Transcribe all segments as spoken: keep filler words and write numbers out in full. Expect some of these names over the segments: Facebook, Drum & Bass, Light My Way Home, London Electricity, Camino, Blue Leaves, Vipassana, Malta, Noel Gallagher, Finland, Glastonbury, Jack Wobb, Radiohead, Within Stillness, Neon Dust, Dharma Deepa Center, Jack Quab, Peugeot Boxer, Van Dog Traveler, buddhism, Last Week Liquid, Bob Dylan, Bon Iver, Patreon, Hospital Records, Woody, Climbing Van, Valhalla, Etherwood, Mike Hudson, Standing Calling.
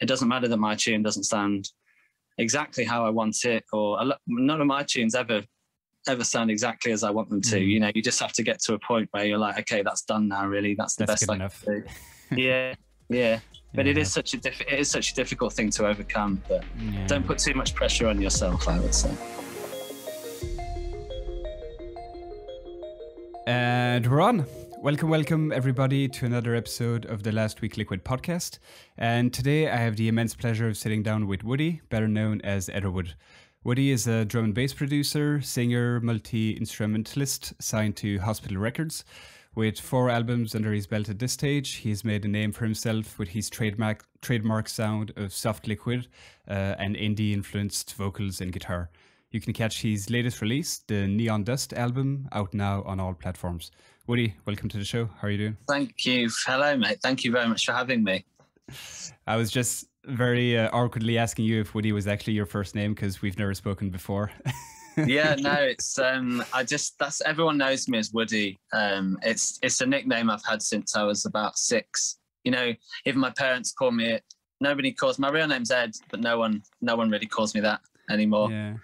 It doesn't matter that my tune doesn't sound exactly how I want it, or I, none of my tunes ever ever sound exactly as I want them to. Mm. You know, you just have to get to a point where you're like, okay, that's done now, really. That's the that's best I enough. Can do. Yeah, yeah. But yeah. it is such a diff- it is such a difficult thing to overcome. But yeah. don't put too much pressure on yourself, I would say. And we're on. Welcome, welcome everybody to another episode of the Last Week Liquid podcast. And today I have the immense pleasure of sitting down with Woody, better known as Etherwood. Woody is a drum and bass producer, singer, multi-instrumentalist signed to Hospital Records. With four albums under his belt at this stage, he's made a name for himself with his trademark trademark sound of soft liquid uh, and indie-influenced vocals and guitar. You can catch his latest release, the Neon Dust album, out now on all platforms. Woody, welcome to the show. How are you doing? Thank you. Hello, mate. Thank you very much for having me. I was just very uh, awkwardly asking you if Woody was actually your first name because we've never spoken before. Yeah, no, it's um I just that's everyone knows me as Woody. Um it's it's a nickname I've had since I was about six. You know, even my parents call me it. Nobody calls my real name's Ed, but no one no one really calls me that anymore. Yeah.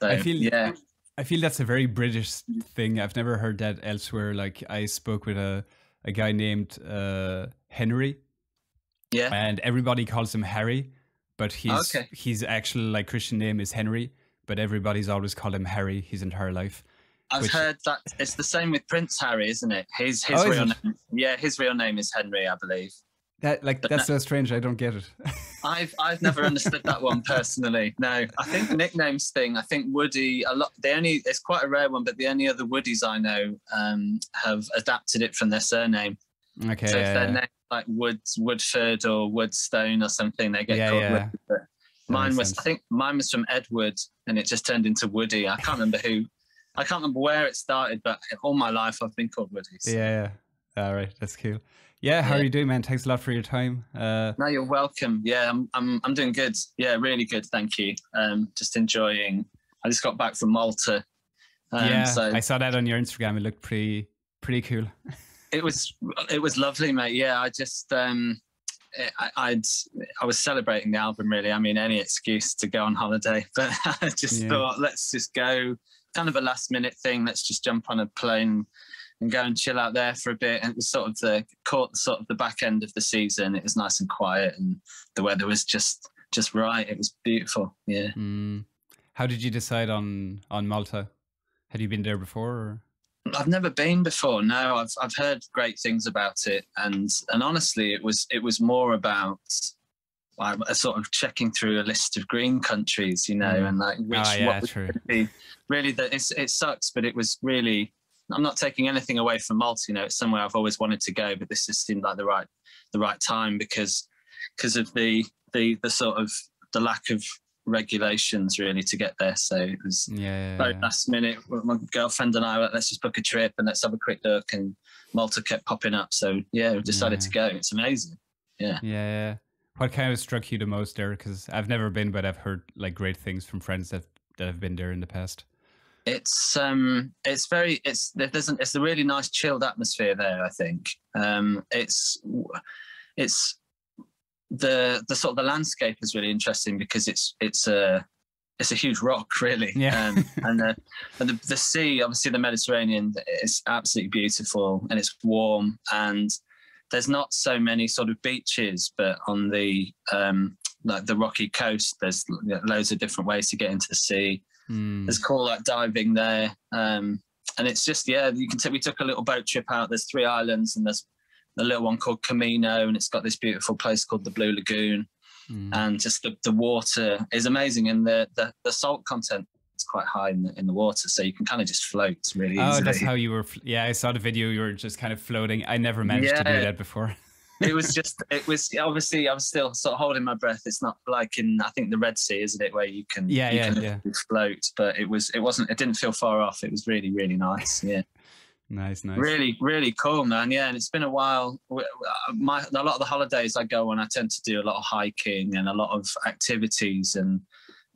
So I feel yeah. I feel that's a very British thing. I've never heard that elsewhere. Like I spoke with a, a guy named uh Henry. Yeah. And everybody calls him Harry, but his okay. his actual like Christian name is Henry. But everybody's always called him Harry his entire life. I've which... heard that it's the same with Prince Harry, isn't it? His his oh, real name, yeah, his real name is Henry, I believe. That like but that's no, so strange. I don't get it. I've I've never understood that one personally. No, I think the nicknames thing. I think Woody a lot. The only it's quite a rare one, but the only other Woodies I know um, have adapted it from their surname. Okay. So if their name like Woods, Woodford, or Woodstone or something, they get yeah, called yeah. Woodford. Mine was, sense. I think mine was from Edward and it just turned into Woody. I can't remember who, I can't remember where it started, but all my life I've been called Woody. So. Yeah, yeah. All right. That's cool. Yeah. How yeah. are you doing, man? Thanks a lot for your time. Uh, no, you're welcome. Yeah. I'm, I'm, I'm doing good. Yeah. Really good. Thank you. Um, just enjoying, I just got back from Malta. Um, yeah. So I saw that on your Instagram. It looked pretty, pretty cool. It was, it was lovely, mate. Yeah. I just, um, I, I'd I was celebrating the album really. I mean, any excuse to go on holiday, but I just yeah. thought, let's just go. Kind of a last minute thing. Let's just jump on a plane and go and chill out there for a bit. And it was sort of the caught sort of the back end of the season. It was nice and quiet, and the weather was just just right. It was beautiful. Yeah. Mm. How did you decide on on Malta? Had you been there before? Or? I've never been before. No, I've I've heard great things about it, and and honestly, it was it was more about like, sort of checking through a list of green countries, you know, mm. and like which oh, yeah, what true. Would be really that it's it sucks, but it was really. I'm not taking anything away from Malta, you know, it's somewhere I've always wanted to go, but this just seemed like the right the right time because because of the the the sort of the lack of regulations really to get there, so it was yeah, very yeah. last minute. My girlfriend and I were like, let's just book a trip and let's have a quick look, and Malta kept popping up, so yeah, we decided yeah. to go. It's amazing. Yeah. Yeah. What kind of struck you the most there? Because I've never been, but I've heard like great things from friends that that have been there in the past. It's um, it's very it's there's an, it's a really nice chilled atmosphere there. I think um, it's it's. The the sort of the landscape is really interesting because it's it's a it's a huge rock really, yeah. um, and the and the, the sea, obviously the Mediterranean, is absolutely beautiful and it's warm, and there's not so many sort of beaches, but on the um, like the rocky coast, there's loads of different ways to get into the sea. Mm. There's cool like diving there, um, and it's just yeah you can t- we took a little boat trip out. There's three islands and there's the little one called Camino, and it's got this beautiful place called the Blue Lagoon, mm. and just the, the water is amazing, and the, the the salt content is quite high in the in the water, so you can kind of just float really oh, easily. Oh, that's how you were. Yeah, I saw the video. You were just kind of floating. I never managed yeah. to do that before. It was just. It was obviously. I'm still sort of holding my breath. It's not like in I think the Red Sea, isn't it, where you can yeah you yeah, can yeah. float, but it was it wasn't. It didn't feel far off. It was really really nice. Yeah. Nice, nice. Really, really cool, man. Yeah, and it's been a while. My, a lot of the holidays I go on, I tend to do a lot of hiking and a lot of activities. And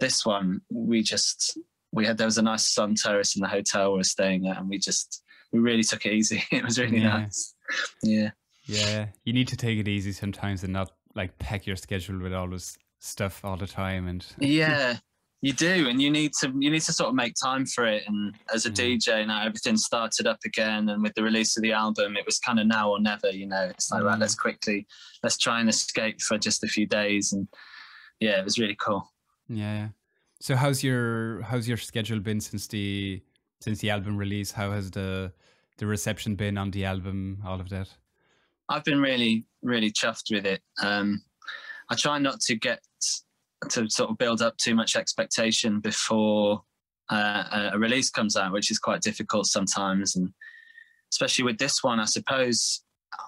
this one, we just, we had, there was a nice sun terrace in the hotel we were staying at, and we just, we really took it easy. It was really yeah. nice. Yeah. Yeah. You need to take it easy sometimes and not like pack your schedule with all this stuff all the time. And yeah, you do, and you need to you need to sort of make time for it. And as a yeah. D J now, everything started up again, and with the release of the album, it was kind of now or never, you know. It's like, mm. right, let's quickly let's try and escape for just a few days. And yeah, it was really cool. Yeah. So how's your how's your schedule been since the since the album release? How has the the reception been on the album, all of that? I've been really, really chuffed with it. Um, I try not to get to sort of build up too much expectation before uh, a release comes out, which is quite difficult sometimes. And especially with this one, I suppose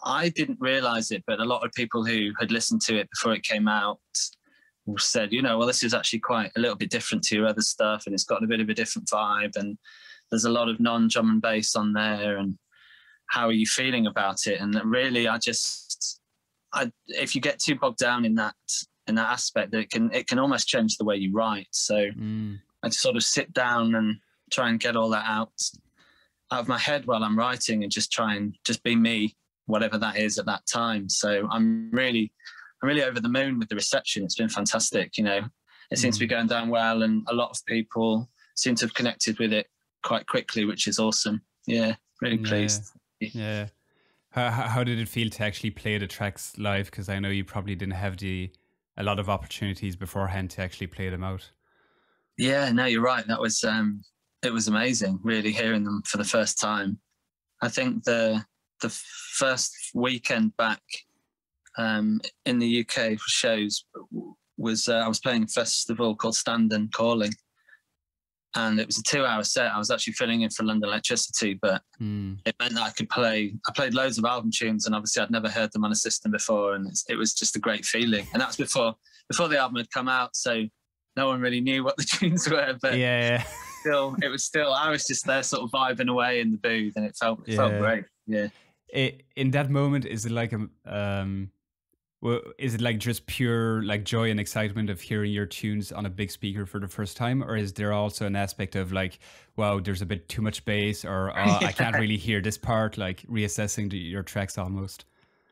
I didn't realize it, but a lot of people who had listened to it before it came out said, you know, well, this is actually quite a little bit different to your other stuff, and it's got a bit of a different vibe, and there's a lot of non-drum and bass on there, and how are you feeling about it? And really, I just, I, if you get too bogged down in that, in that aspect, that it can, it can almost change the way you write. So mm. I sort of sit down and try and get all that out, out of my head while I'm writing, and just try and just be me, whatever that is at that time. So I'm really, I'm really over the moon with the reception. It's been fantastic. You know, it mm. seems to be going down well, and a lot of people seem to have connected with it quite quickly, which is awesome. Yeah, really pleased. Yeah. Yeah. How, how did it feel to actually play the tracks live? Because I know you probably didn't have the a lot of opportunities beforehand to actually play them out. Yeah, no, you're right. That was, um, it was amazing, really, hearing them for the first time. I think the the first weekend back um, in the U K for shows was, uh, I was playing a festival called Standing Calling. And it was a two-hour set. I was actually filling in for London Electricity, but mm. it meant that I could play. I played loads of album tunes, and obviously I'd never heard them on a system before, and it's, it was just a great feeling. And that's before before the album had come out, so no one really knew what the tunes were. But yeah, yeah. still, it was still. I was just there, sort of vibing away in the booth, and it felt it yeah. felt great. Yeah. It, in that moment, is it like a? Um, Well, is it like just pure like joy and excitement of hearing your tunes on a big speaker for the first time? Or is there also an aspect of like, wow, there's a bit too much bass, or oh, I can't really hear this part, like reassessing the, your tracks almost?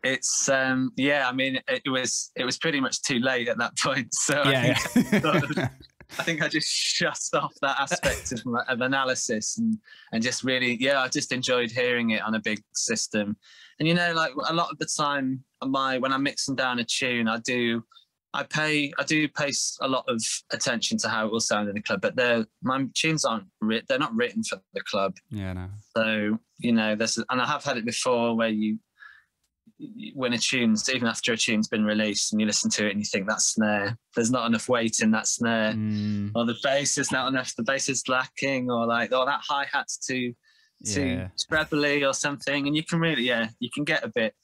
It's, um, yeah, I mean, it was it was pretty much too late at that point. So yeah, I, think yeah. I, sort of, I think I just shut off that aspect of, my, of analysis and, and just really, yeah, I just enjoyed hearing it on a big system. And, you know, like a lot of the time, my when I'm mixing down a tune, I do, I pay, I do pay a lot of attention to how it will sound in the club. But they're my tunes aren't written; they're not written for the club. Yeah, no. So you know, this is, and I have had it before where you, when a tune's even after a tune's been released, and you listen to it and you think that snare, there's not enough weight in that snare, mm. or the bass is not enough, the bass is lacking, or like, or that hi hat's too too yeah. scrabbly or something, and you can really, yeah, you can get a bit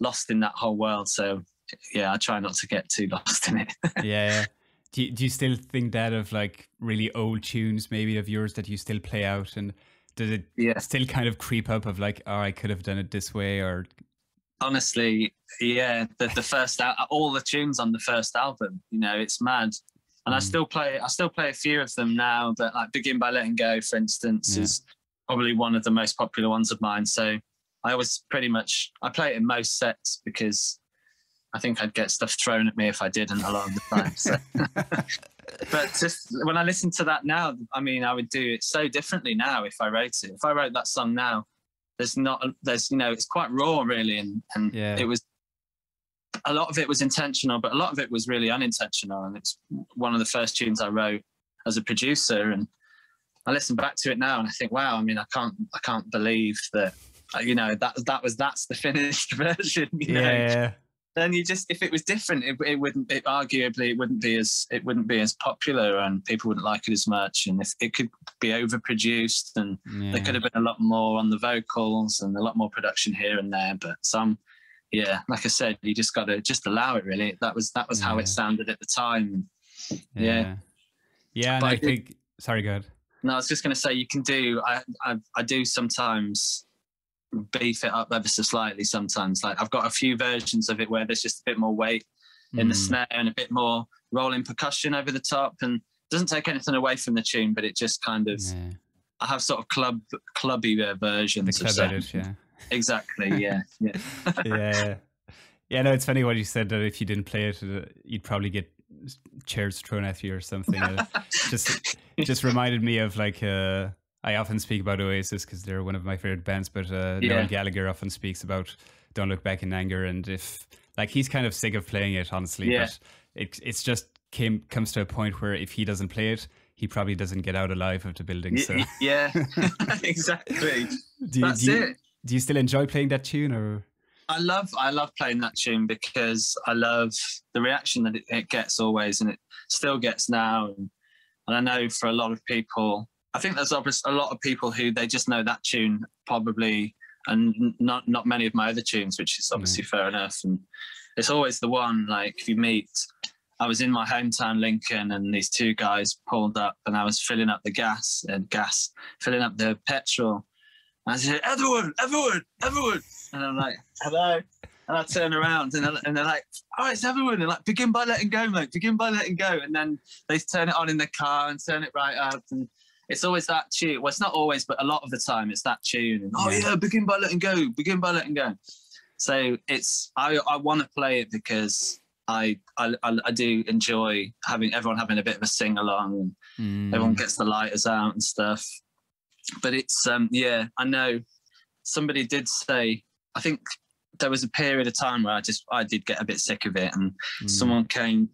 lost in that whole world. So yeah, I try not to get too lost in it. Yeah. Do you, do you still think that of like really old tunes maybe of yours that you still play out, and does it yeah. still kind of creep up of like, oh, I could have done it this way? Or honestly, yeah, the, the first all the tunes on the first album, you know, it's mad. And mm. I still play I still play a few of them now, but like Begin by Letting Go, for instance, yeah. is probably one of the most popular ones of mine. So I always pretty much, I play it in most sets because I think I'd get stuff thrown at me if I didn't a lot of the time. So. But just when I listen to that now, I mean, I would do it so differently now if I wrote it. If I wrote that song now, there's not, there's, you know, it's quite raw really. And, and yeah. it was, a lot of it was intentional, but a lot of it was really unintentional. And it's one of the first tunes I wrote as a producer. And I listen back to it now and I think, wow, I mean, I can't, I can't believe that, you know, that that was that's the finished version, you know? Yeah. Then you just, if it was different, it, it wouldn't it arguably it wouldn't be as it wouldn't be as popular, and people wouldn't like it as much, and if it could be overproduced, and yeah. there could have been a lot more on the vocals and a lot more production here and there. But some, yeah, like I said, you just got to just allow it really. That was that was yeah. how it sounded at the time. Yeah. Yeah, yeah. And I, I think did, sorry, go ahead. No, I was just going to say you can do I I, I do sometimes beef it up ever so slightly sometimes. Like I've got a few versions of it where there's just a bit more weight mm. in the snare and a bit more rolling percussion over the top, and it doesn't take anything away from the tune, but it just kind of yeah. I have sort of club clubby versions the club of edit, yeah. Exactly, yeah. Yeah. Yeah. Yeah, no, it's funny what you said that if you didn't play it, uh, you'd probably get chairs thrown at you or something. uh, just just reminded me of like, uh, I often speak about Oasis because they're one of my favorite bands, but uh, yeah. Noel Gallagher often speaks about Don't Look Back in Anger. And if like, he's kind of sick of playing it, honestly, yeah. but it, it's just came comes to a point where if he doesn't play it, he probably doesn't get out alive of the building. So. Yeah, exactly. do, That's do you, it. Do you still enjoy playing that tune? Or I love I love playing that tune because I love the reaction that it, it gets always, and it still gets now. And, and I know for a lot of people, I think there's obvious, a lot of people who they just know that tune probably, and not not many of my other tunes, which is obviously mm. fair enough. And it's always the one, like if you meet... I was in my hometown, Lincoln, and these two guys pulled up and I was filling up the gas and gas, filling up the petrol. And I said, Etherwood, Etherwood, Etherwood. And I'm like, hello. And I turn around and they're, and they're like, oh, it's Etherwood. And like, begin by letting go, mate, begin by letting go. And then they turn it on in the car and turn it right up. And it's always that tune. Well, it's not always, but a lot of the time it's that tune. And, oh yeah, begin by letting go, begin by letting go. So it's, I, I want to play it because I, I I do enjoy having everyone having a bit of a sing along, and mm. everyone gets the lighters out and stuff. But it's um yeah, I know somebody did say, I think there was a period of time where I just I did get a bit sick of it, and mm. someone came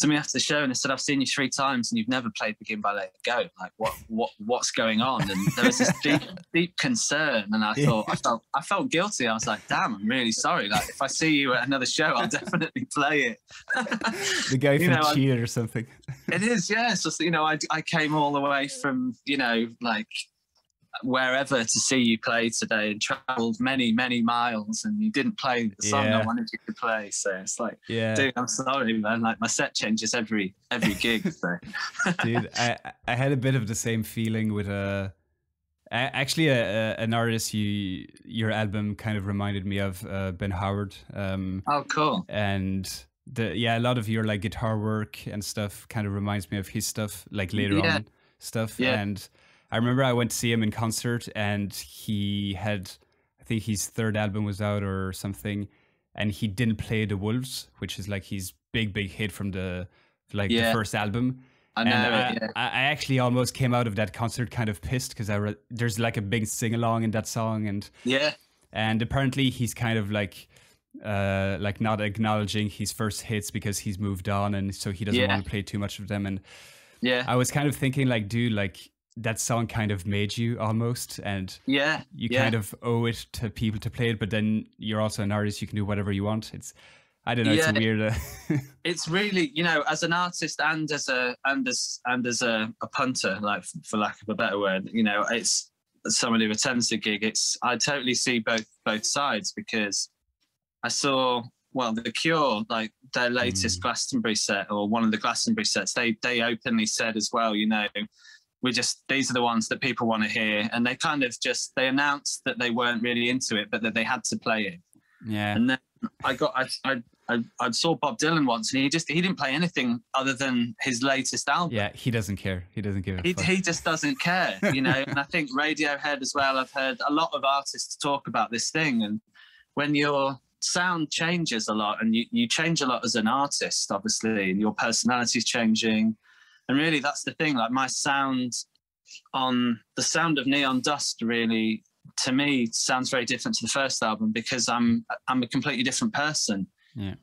to me after the show and they said, I've seen you three times and you've never played Begin by Letting Go. Like what what what's going on? And there was this deep deep concern, and I thought I felt I felt guilty. I was like, damn, I'm really sorry. Like if I see you at another show, I'll definitely play it. The guy from know, Cheer I, or something. It is, yeah. It's just you know, I I came all the way from, you know, like wherever to see you play today, and traveled many many miles, and you didn't play the song yeah. I wanted you to play. So it's like, yeah, dude, I'm sorry, man. Like my set changes every every gig. So. Dude, I I had a bit of the same feeling with a actually a, a, an artist you your album kind of reminded me of, uh, Ben Howard. Um, oh, cool. And the yeah, a lot of your like guitar work and stuff kind of reminds me of his stuff, like later yeah. on stuff, yeah. and. I remember I went to see him in concert, and he had, I think his third album was out or something, and he didn't play The Wolves, which is like his big, big hit from the like yeah. the first album. I know. And I, yeah. I actually almost came out of that concert kind of pissed because I re there's like a big sing along in that song, and yeah, and apparently he's kind of like, uh, like not acknowledging his first hits because he's moved on, and so he doesn't yeah. want to play too much of them. And yeah, I was kind of thinking like, dude, like. That song kind of made you almost, and yeah, you yeah. kind of owe it to people to play it. But then you're also an artist; you can do whatever you want. It's, I don't know, yeah. it's weird. Uh, it's really, you know, as an artist and as a and as and as a, a punter, like for lack of a better word, you know, it's somebody who attends the gig. It's I totally see both both sides because I saw well, The Cure, like their latest mm. Glastonbury set or one of the Glastonbury sets, they they openly said as well, you know. We just, these are the ones that people want to hear. And they kind of just, they announced that they weren't really into it, but that they had to play it. Yeah. And then I got, I, I, I saw Bob Dylan once, and he just, he didn't play anything other than his latest album. Yeah. He doesn't care. He doesn't give a he, fuck. He just doesn't care, you know? And I think Radiohead as well, I've heard a lot of artists talk about this thing. And when your sound changes a lot and you, you change a lot as an artist, obviously, and your personality is changing. And really, that's the thing, like my sound on the sound of Neon Dust really, to me, sounds very different to the first album because I'm I'm a completely different person yeah.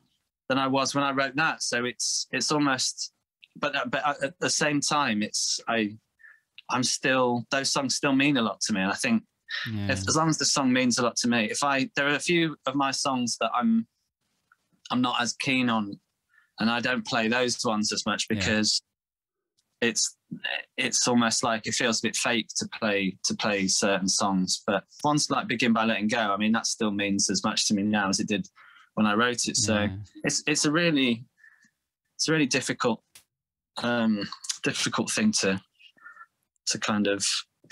than I was when I wrote that. So it's it's almost, but but at the same time, it's I I'm still, those songs still mean a lot to me. And I think yeah. if, as long as the song means a lot to me, if I, there are a few of my songs that I'm I'm not as keen on, and I don't play those ones as much because. Yeah. It's it's almost like it feels a bit fake to play to play certain songs, but ones like Begin by Letting Go, I mean that still means as much to me now as it did when I wrote it. So yeah. it's it's a really it's a really difficult um, difficult thing to to kind of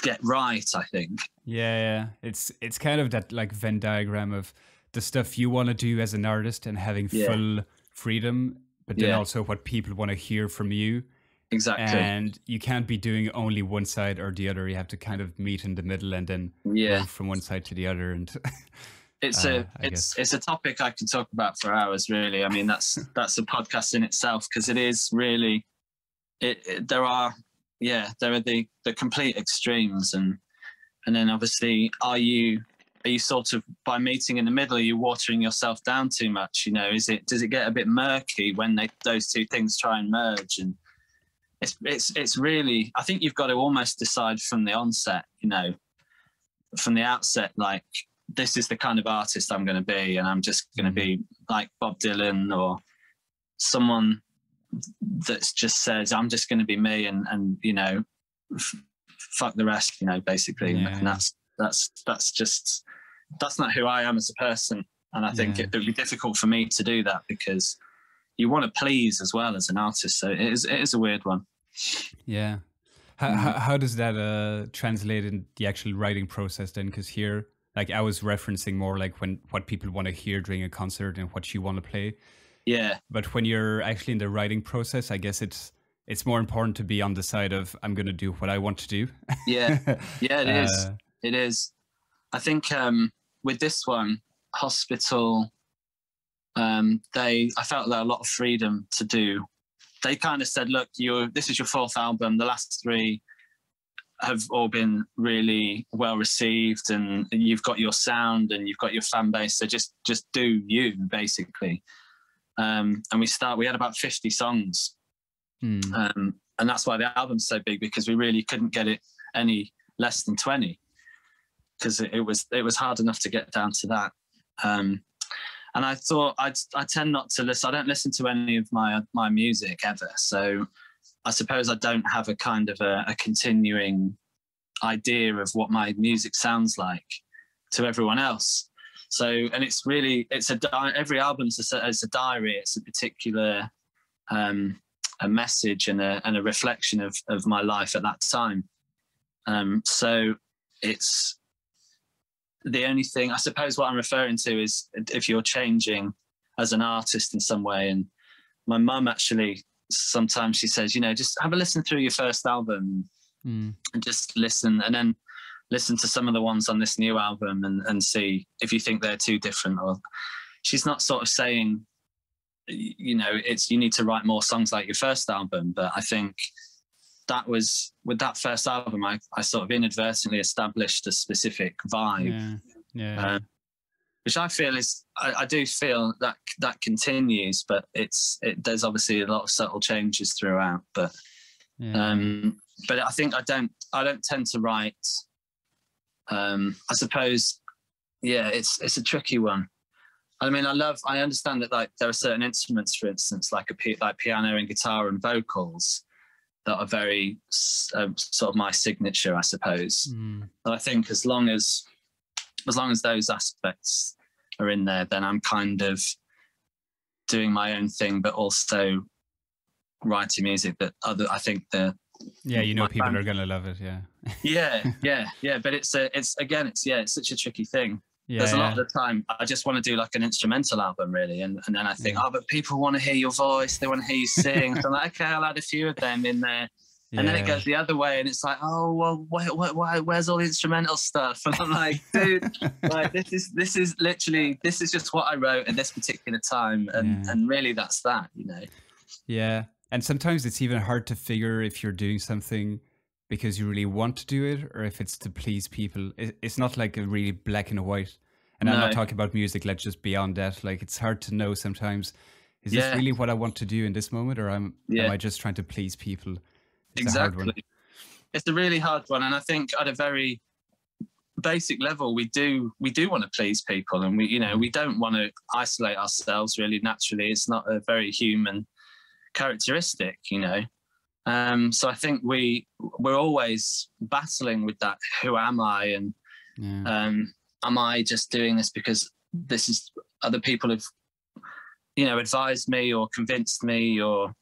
get right, I think. Yeah, yeah, it's it's kind of that like Venn diagram of the stuff you want to do as an artist and having yeah. full freedom, but then yeah. also what people want to hear from you. Exactly. And you can't be doing only one side or the other. You have to kind of meet in the middle and then yeah. move from one side to the other. And It's uh, a it's it's a topic I could talk about for hours, really. I mean, that's that's a podcast in itself, because it is really it, it. There are yeah, there are the the complete extremes, and and then obviously, are you are you sort of, by meeting in the middle, are you watering yourself down too much? You know, is it does it get a bit murky when they those two things try and merge? And it's it's it's really, I think you've got to almost decide from the onset, you know, from the outset, like, this is the kind of artist I'm going to be, and I'm just going to be like Bob Dylan or someone that's just says, I'm just going to be me, and, and, you know, f fuck the rest, you know, basically. Yeah. And that's, that's, that's just, that's not who I am as a person. And I think yeah. it would be difficult for me to do that, because you want to please as well as an artist. So it is, it is a weird one. Yeah. How, mm-hmm. how, how does that uh, translate in the actual writing process then? 'Cause here, like, I was referencing more like when what people want to hear during a concert and what you want to play. Yeah. But when you're actually in the writing process, I guess it's it's more important to be on the side of, I'm going to do what I want to do. Yeah. Yeah, it uh, is. It is. I think um, with this one, Hospital, um, they I felt there a lot of freedom to do. They kind of said, look, you're, this is your fourth album. The last three have all been really well received, and, and you've got your sound and you've got your fan base. So just, just do you, basically. Um, and we start, we had about fifty songs. Mm. Um, and that's why the album's so big, because we really couldn't get it any less than twenty, because it, it was, it was hard enough to get down to that. Um, and I thought I'd, I tend not to listen. I don't listen to any of my, my music ever. So I suppose I don't have a kind of a, a continuing idea of what my music sounds like to everyone else. So, and it's really, it's a, di every album's a, it's a diary. It's a particular, um, a message and a, and a reflection of, of my life at that time. Um, so it's the only thing, I suppose what I'm referring to is if you're changing as an artist in some way. And my mum actually, sometimes she says, you know, just have a listen through your first album mm. and just listen, and then listen to some of the ones on this new album and, and see if you think they're too different. Or she's not sort of saying, you know, it's, you need to write more songs like your first album. But I think that was with that first album, I, I sort of inadvertently established a specific vibe, yeah. Yeah. Uh, which I feel is, I, I do feel that that continues, but it's, it, there's obviously a lot of subtle changes throughout, but, yeah. um, but I think I don't, I don't tend to write, um, I suppose, yeah, it's, it's a tricky one. I mean, I love, I understand that, like, there are certain instruments, for instance, like a like piano and guitar and vocals that are very uh, sort of my signature, I suppose. Mm. But I think as long as, as long as those aspects are in there, then I'm kind of doing my own thing, but also writing music that other, I think the, yeah, you know, people band, are going to love it. Yeah. Yeah. Yeah. Yeah. But it's a, it's again, it's, yeah, it's such a tricky thing. Yeah, there's a lot yeah. of the time I just want to do like an instrumental album, really, and, and then I think, yeah. oh, but people want to hear your voice, they want to hear you sing. So I'm like, okay, I'll add a few of them in there, and yeah. then it goes the other way, and it's like, oh well, why, why, where's all the instrumental stuff? And I'm like, dude, like this is this is literally this is just what I wrote at this particular time, and yeah. and really that's that, you know. Yeah, and sometimes it's even hard to figure if you're doing something because you really want to do it, or if it's to please people. It's not like a really black and white. And no. I'm not talking about music, let's just beyond that. Like, it's hard to know sometimes, is yeah. this really what I want to do in this moment, or am, yeah. am I just trying to please people? It's exactly. It's a really hard one. And I think at a very basic level, we do, we do want to please people, and we, you know, we don't want to isolate ourselves, really, naturally. It's not a very human characteristic, you know? Um, so I think we, we're always battling with that. Who am I? And, yeah. um, am I just doing this because this is other people have, you know, advised me or convinced me, or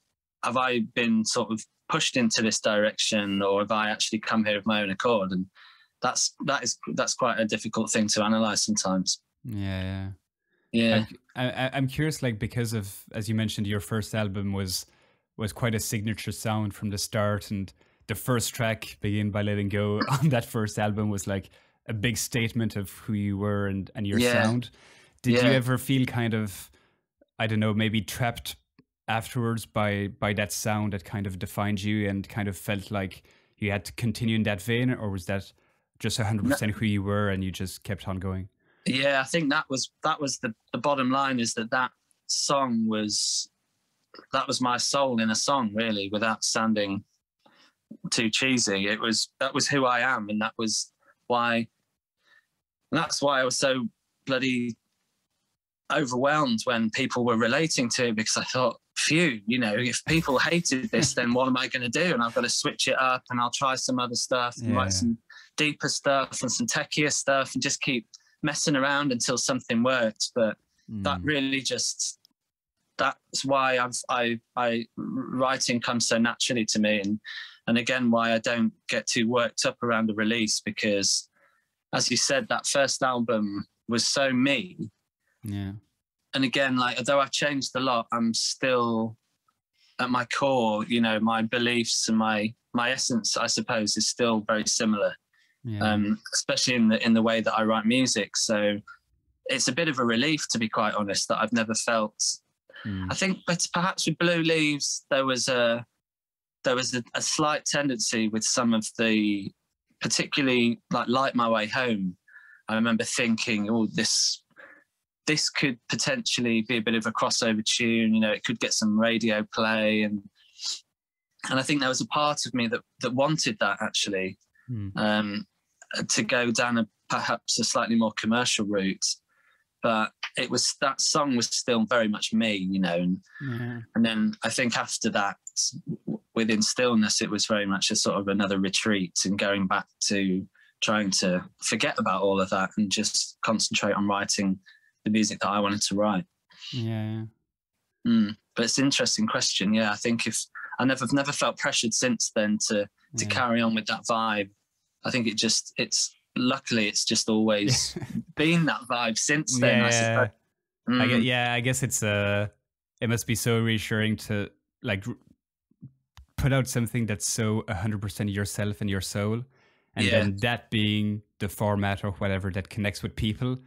have I been sort of pushed into this direction, or have I actually come here of my own accord? And that's, that is, that's quite a difficult thing to analyze sometimes. Yeah. Yeah. yeah. Like, I, I'm curious, like, because of, as you mentioned, your first album was, was quite a signature sound from the start, and the first track, Begin by Letting Go, on that first album was like a big statement of who you were and, and your yeah. sound. Did yeah. you ever feel kind of, I don't know, maybe trapped afterwards by, by that sound that kind of defined you and kind of felt like you had to continue in that vein? Or was that just one hundred percent who you were and you just kept on going? Yeah, I think that was that was the, the bottom line, is that that song was, that was my soul in a song, really, without sounding too cheesy. It was, that was who I am, and that was why, and that's why I was so bloody overwhelmed when people were relating to it, because I thought, phew, you know, if people hated this, then what am I going to do? And I've got to switch it up, and I'll try some other stuff and yeah, write yeah. some deeper stuff and some techier stuff and just keep messing around until something works. But mm. that really just, that's why I've, I, I, writing comes so naturally to me. And, and again, why I don't get too worked up around the release, because as you said, that first album was so me. Yeah. And again, like, although I've changed a lot, I'm still at my core, you know, my beliefs and my, my essence, I suppose, is still very similar. Yeah. Um, especially in the, in the way that I write music. So it's a bit of a relief, to be quite honest, that I've never felt, mm. I think, but perhaps with Blue Leaves, there was a, there was a, a slight tendency with some of the, particularly like Light My Way Home. I remember thinking, oh, this, this could potentially be a bit of a crossover tune. You know, it could get some radio play. And, and I think there was a part of me that, that wanted that, actually. Mm. Um, to go down a perhaps a slightly more commercial route, but it was, that song was still very much me, you know. And, yeah. and then I think after that, Within Stillness, it was very much a sort of another retreat and going back to trying to forget about all of that and just concentrate on writing the music that I wanted to write. Yeah. Mm. But it's an interesting question. Yeah, I think if I never, I've never felt pressured since then to to yeah. carry on with that vibe. I think it just, it's, luckily it's just always been that vibe since then. Yeah, I suppose. Mm. I guess, yeah, I guess it's uh, it must be so reassuring to like put out something that's so one hundred percent yourself and your soul, and yeah. then that being the format or whatever that connects with people.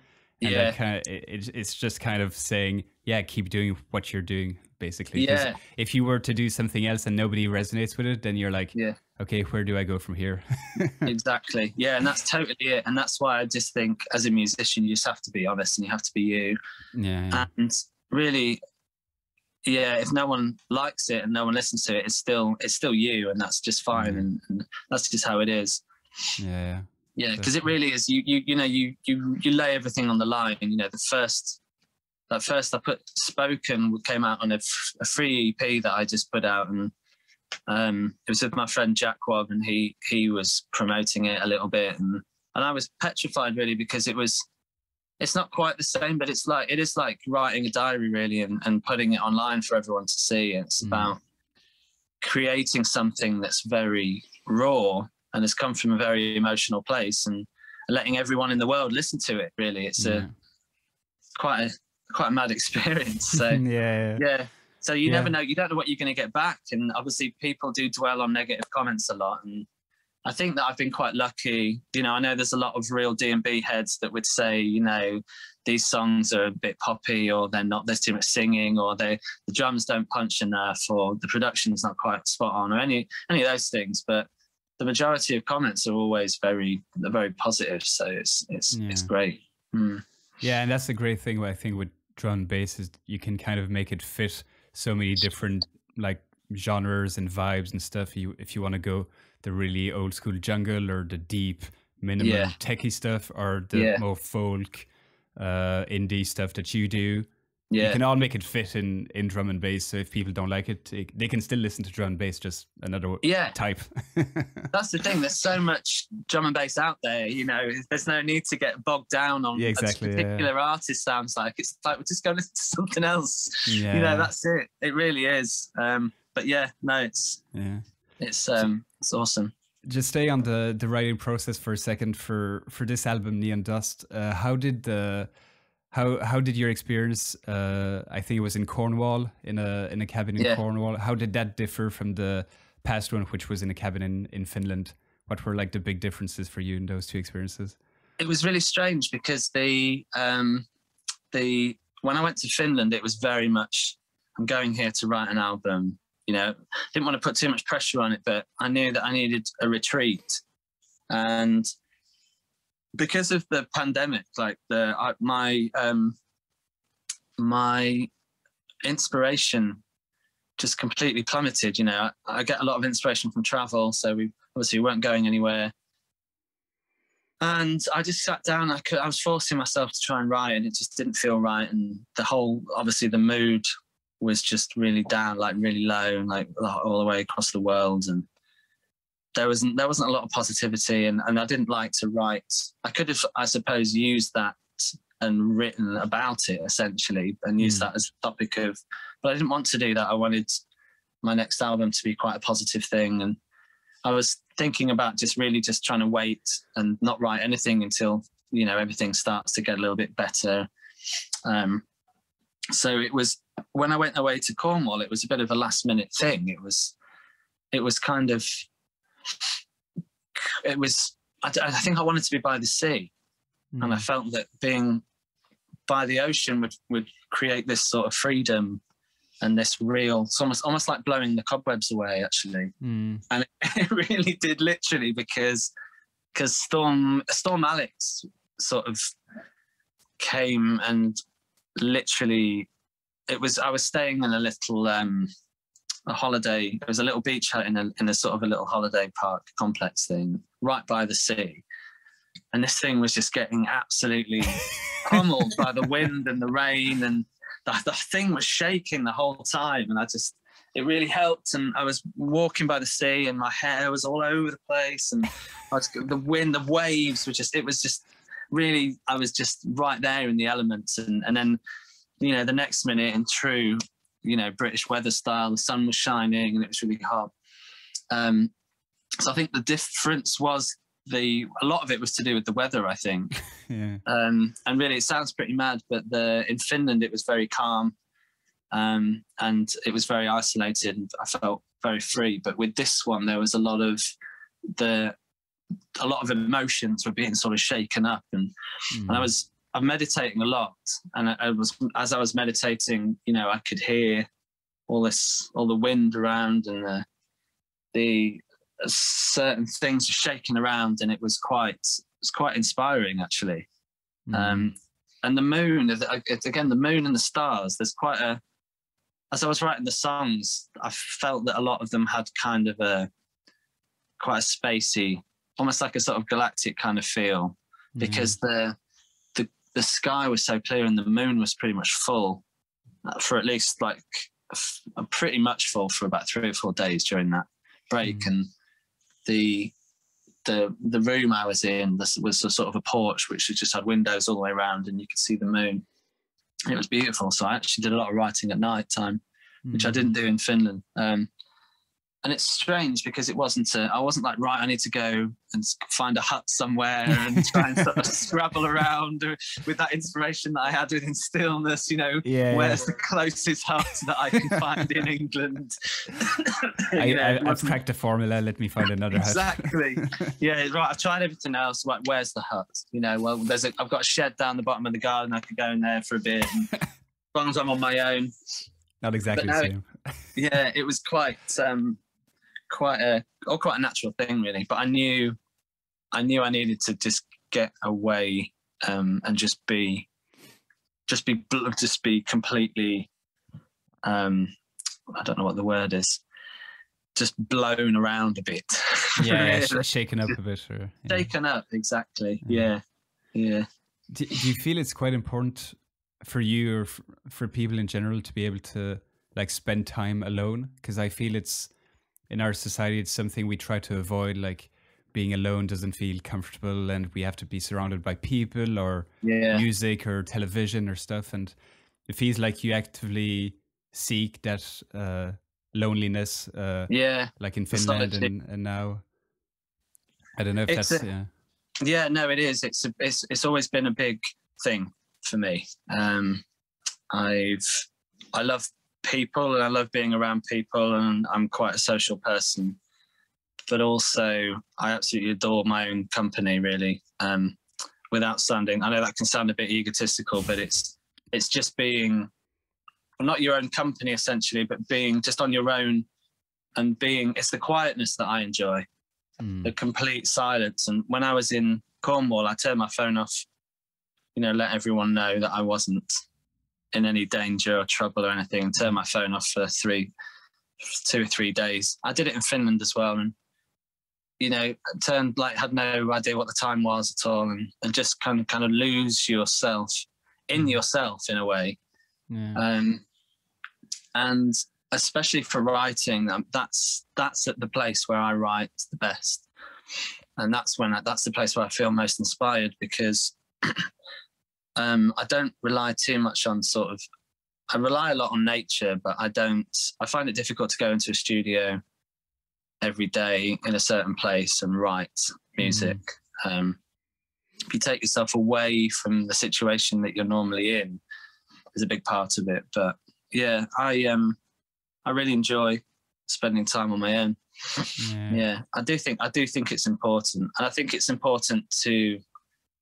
And yeah, that kind of, it, it's just kind of saying, yeah, keep doing what you're doing, basically. Yeah. If you were to do something else and nobody resonates with it, then you're like, yeah. okay, where do I go from here? Exactly. Yeah, and that's totally it. And that's why I just think as a musician, you just have to be honest and you have to be you. Yeah. yeah. And really, yeah, if no one likes it and no one listens to it, it's still it's still you, and that's just fine. Mm. And, and that's just how it is. Yeah. Yeah, because it really is. You, you, you know, you, you, you lay everything on the line. You know, the first, that first I put Spoken came out on a, a free E P that I just put out, and um, it was with my friend Jack Wobb, and he, he was promoting it a little bit, and and I was petrified, really, because it was, it's not quite the same, but it's like, it is like writing a diary, really, and and putting it online for everyone to see. It's mm. about creating something that's very raw. And it's come from a very emotional place, and letting everyone in the world listen to it. Really, it's yeah. a quite a quite a mad experience. So yeah, yeah, yeah. So you yeah. never know. You don't know what you're going to get back, and obviously people do dwell on negative comments a lot. And I think that I've been quite lucky. You know, I know there's a lot of real D and B heads that would say, you know, these songs are a bit poppy, or they're not. There's too much singing, or they the drums don't punch enough, or the production's not quite spot on, or any any of those things. But the majority of comments are always very, they're very positive. So it's, it's, yeah. it's great. Mm. Yeah. And that's the great thing, I think, with drum bass, is you can kind of make it fit so many different like genres and vibes and stuff. You, if you want to go the really old school jungle, or the deep minimal yeah. techie stuff, or the yeah. more folk, uh, indie stuff that you do, yeah. you can all make it fit in, in drum and bass. So if people don't like it, it they can still listen to drum and bass, just another yeah. type. That's the thing. There's so much drum and bass out there, you know, there's no need to get bogged down on yeah, exactly, what a particular yeah. artist sounds like. It's like, we're just going to listen to something else. Yeah. You know, that's it. It really is. Um, but yeah, no, it's, yeah. it's, um, it's awesome. Just stay on the, the writing process for a second for, for this album, Neon Dust. Uh, how did the, How how did your experience? Uh, I think it was in Cornwall, in a in a cabin in yeah. Cornwall. How did that differ from the past one, which was in a cabin in in Finland? What were like the big differences for you in those two experiences? it was really strange because the um, the when I went to Finland, it was very much, I'm going here to write an album. You know, didn't want to put too much pressure on it, but I knew that I needed a retreat. And because of the pandemic, like the I, my um, my inspiration just completely plummeted. You know, I, I get a lot of inspiration from travel, so we obviously weren't going anywhere. And I just sat down. I could, I was forcing myself to try and write, and it just didn't feel right. And the whole, obviously, the mood was just really down, like really low, and like all the way across the world. And there wasn't there wasn't a lot of positivity, and and I didn't like to write. I could have, I suppose, used that and written about it essentially, and used mm. that as a topic of. But I didn't want to do that. I wanted my next album to be quite a positive thing, and I was thinking about just really just trying to wait and not write anything until, you know, everything starts to get a little bit better. Um, so it was, when I went away to Cornwall, it was a bit of a last minute thing. It was, it was kind of, it was, I, I think I wanted to be by the sea. Mm. And I felt that being by the ocean would, would create this sort of freedom and this real, it's almost, almost like blowing the cobwebs away, actually. Mm. And it, it really did, literally, because because Storm, Storm Alex sort of came and literally, it was, I was staying in a little, um, a holiday, it was a little beach hut in a, in a sort of a little holiday park complex thing, right by the sea. And this thing was just getting absolutely pummeled by the wind and the rain, and The, the thing was shaking the whole time, and I just, it really helped. And I was walking by the sea, and my hair was all over the place, and I was, the wind, the waves were just, it was just really, I was just right there in the elements. And, and then, you know, the next minute, in true, you know, British weather style, the sun was shining, and it was really hot. Um, so I think the difference was the, a lot of it was to do with the weather, I think. Yeah. Um, and really, it sounds pretty mad, but the, in Finland, it was very calm, um, and it was very isolated, and I felt very free. But with this one, there was a lot of the, a lot of emotions were being sort of shaken up, and, mm. and I was, I'm meditating a lot, and I, I was, as I was meditating, you know, I could hear all this, all the wind around, and the, the certain things shaking around, and it was quite, it's quite inspiring, actually. Mm. Um, and the moon, again, the moon and the stars, there's quite a, as I was writing the songs, I felt that a lot of them had kind of a, quite a spacey, almost like a sort of galactic kind of feel, mm. because the, the, the sky was so clear, and the moon was pretty much full for at least like, pretty much full for about three or four days during that break. Mm. And the the the room I was in, this was a sort of a porch which just had windows all the way around, and you could see the moon. It was beautiful. So I actually did a lot of writing at night time, mm. which I didn't do in Finland. Um, and it's strange because it wasn't a, I wasn't like, right, I need to go and find a hut somewhere and try and sort of scrabble around with that inspiration that I had within stillness, you know, yeah, where's yeah. the closest hut that I can find in England? I, you know, I, I've cracked the formula, let me find another exactly. hut. Exactly. Yeah, right, I've tried everything else, like, where's the hut? You know, well, there's a, I've got a shed down the bottom of the garden, I could go in there for a bit, and as long as I'm on my own. Not exactly no, the same. Yeah, it was quite... Um, quite a or quite a natural thing, really. But I knew I knew I needed to just get away, um and just be just be just be completely um I don't know what the word is, just blown around a bit. Yeah. sh shaken up a bit, or, yeah. shaken up, exactly. Mm-hmm. Yeah, yeah. Do, do you feel it's quite important for you, or for people in general, to be able to like spend time alone? Because I feel it's, in our society, it's something we try to avoid, like being alone doesn't feel comfortable and we have to be surrounded by people or yeah. music or television or stuff. And it feels like you actively seek that uh, loneliness, uh, yeah, like in Finland and, and now. I don't know if it's that's... A, yeah. yeah, no, it is. It's, a, it's, it's always been a big thing for me. Um, I've, I love... people, and I love being around people, and I'm quite a social person, but also I absolutely adore my own company, really. Um, without sounding, I know that can sound a bit egotistical, but it's it's just being, well, not your own company essentially, but being just on your own and being, it's the quietness that I enjoy, mm. the complete silence. And when I was in Cornwall, I turned my phone off, you know, let everyone know that I wasn't in any danger or trouble or anything, and turned my phone off for three, two or three days. I did it in Finland as well, and you know, turned like had no idea what the time was at all, and, and just kind of kind of lose yourself in yourself in a way. Yeah. Um, and especially for writing, that's that's at the place where I write the best, and that's when I, that's the place where I feel most inspired, because um, I don't rely too much on sort of. I rely a lot on nature, but I don't. I find it difficult to go into a studio every day in a certain place and write music. Mm. Um, if you take yourself away from the situation that you're normally in, is a big part of it. But yeah, I um, I really enjoy spending time on my own. Yeah. yeah, I do think I do think it's important, and I think it's important to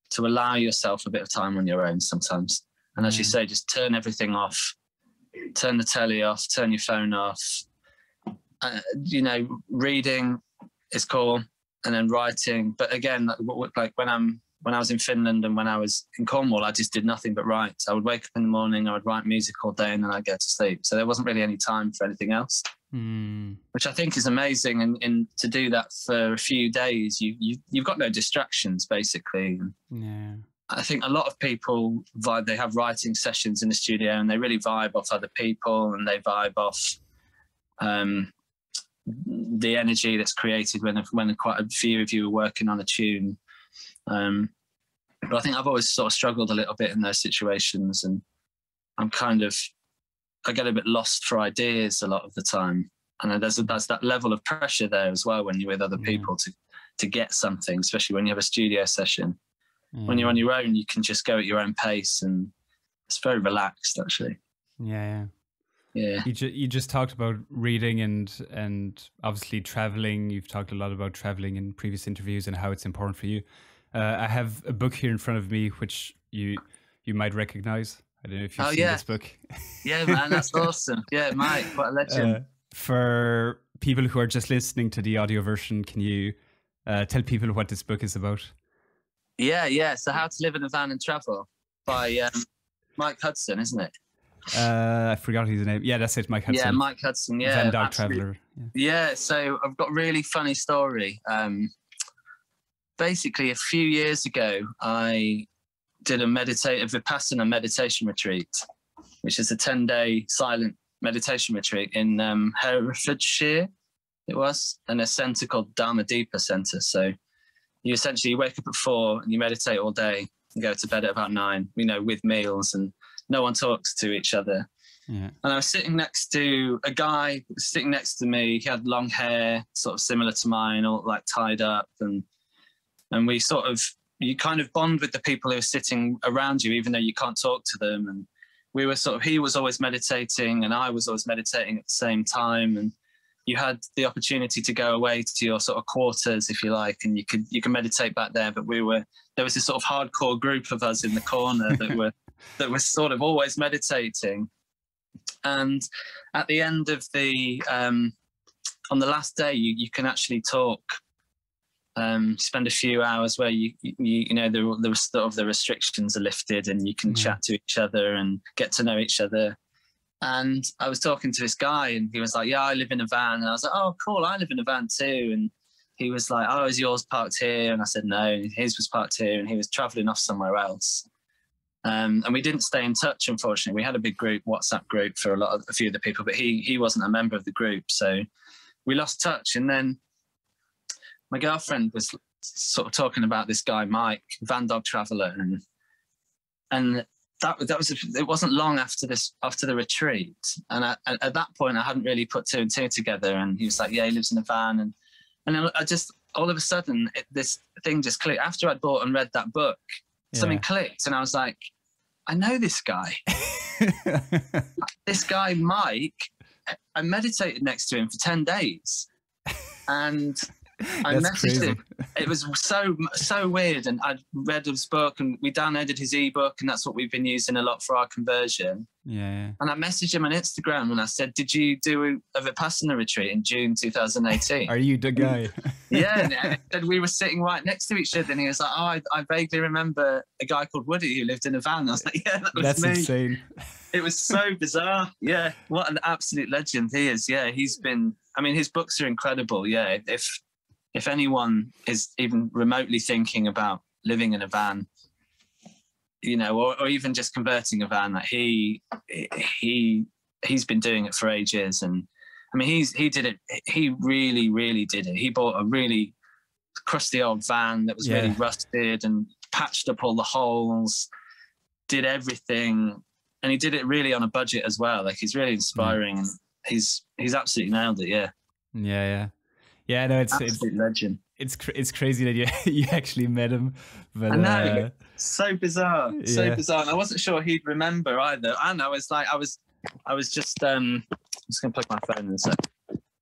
to allow yourself a bit of time on your own sometimes. And as you say, just turn everything off, turn the telly off, turn your phone off. Uh, you know, reading is cool, and then writing. But again, like, like when I'm when I was in Finland and when I was in Cornwall, I just did nothing but write. I would wake up in the morning, I would write music all day, and then I'd go to sleep. So there wasn't really any time for anything else, mm. which I think is amazing. And, and to do that for a few days, you, you you've got no distractions basically. Yeah. I think a lot of people vibe, they have writing sessions in the studio and they really vibe off other people, and they vibe off um, the energy that's created when, when quite a few of you are working on a tune. Um, but I think I've always sort of struggled a little bit in those situations, and I'm kind of, I get a bit lost for ideas a lot of the time. And there's, there's that level of pressure there as well when you're with other people to, to get something, especially when you have a studio session. When you're on your own, you can just go at your own pace, and it's very relaxed, actually. Yeah, yeah. yeah. You, ju you just talked about reading and and obviously traveling. You've talked a lot about traveling in previous interviews and how it's important for you. Uh, I have a book here in front of me, which you you might recognize. I don't know if you've oh, seen yeah. this book. Yeah, man, that's awesome. Yeah, Mike, what a legend. Uh, for people who are just listening to the audio version, can you uh, tell people what this book is about? Yeah, yeah. So, How to Live in a Van and Travel by um, Mike Hudson, isn't it? Uh, I forgot his name. Yeah, that's it, Mike Hudson. Yeah, Mike Hudson, yeah. Van Dog Traveler. Yeah. yeah, so I've got a really funny story. Um, basically, a few years ago, I did a, medita a Vipassana meditation retreat, which is a ten-day silent meditation retreat in um, Herefordshire, it was, and a centre called Dharma Deepa Center. So you essentially you wake up at four and you meditate all day and go to bed at about nine, you know, with meals, and no one talks to each other. Yeah. And I was sitting next to a guy sitting next to me. He had long hair, sort of similar to mine, all like tied up. And, and we sort of, you kind of bond with the people who are sitting around you, even though you can't talk to them. And we were sort of, he was always meditating and I was always meditating at the same time. And you had the opportunity to go away to your sort of quarters, if you like, and you could you can meditate back there. But we were there was this sort of hardcore group of us in the corner that were that was sort of always meditating. And at the end of the um, on the last day, you you can actually talk. Um, spend a few hours where you you, you know the the sort of the restrictions are lifted and you can mm. chat to each other and get to know each other. And I was talking to this guy and he was like, yeah, I live in a van. And I was like, oh, cool, I live in a van too. And he was like, oh, is yours parked here? And I said, no, his was parked here. And he was traveling off somewhere else. Um, and we didn't stay in touch, unfortunately. We had a big group, WhatsApp group for a lot of, a few of the people, but he, he wasn't a member of the group. So we lost touch. And then my girlfriend was sort of talking about this guy, Mike, Van Dog Traveler. And, and, That, that was it wasn't long after this after the retreat, and I, at that point I hadn't really put two and two together. And he was like, yeah, he lives in a van. And and I just all of a sudden it, this thing just clicked after I'd bought and read that book. Yeah. Something clicked and I was like, I know this guy. This guy Mike, I meditated next to him for ten days, and I messaged crazy. him it was so so weird. And I read his book, and we downloaded his ebook, and that's what we've been using a lot for our conversion. Yeah. And I messaged him on Instagram and I said, "Did you do a Vipassana retreat in June two thousand eighteen? Are you the guy?" Yeah. And, and we were sitting right next to each other, and he was like, "Oh, I, I vaguely remember a guy called Woody who lived in a van." I was like, "Yeah, that was That's me." Insane. It was so bizarre. Yeah. What an absolute legend he is. Yeah. He's been, I mean, his books are incredible. Yeah. If, if anyone is even remotely thinking about living in a van, you know, or, or even just converting a van, like he, he, he's been doing it for ages. And I mean, he's, he did it. He really, really did it. He bought a really crusty old van that was yeah. really rusted and patched up all the holes, did everything. And he did it really on a budget as well. Like, he's really inspiring. Mm. He's, he's absolutely nailed it. Yeah. Yeah. Yeah. Yeah, no, it's it's, legend. it's it's crazy that you you actually met him. But, I know, uh, so bizarre, yeah. so bizarre. And I wasn't sure he'd remember either. And I was like, I was, I was just, um, I'm just gonna plug my phone in a sec.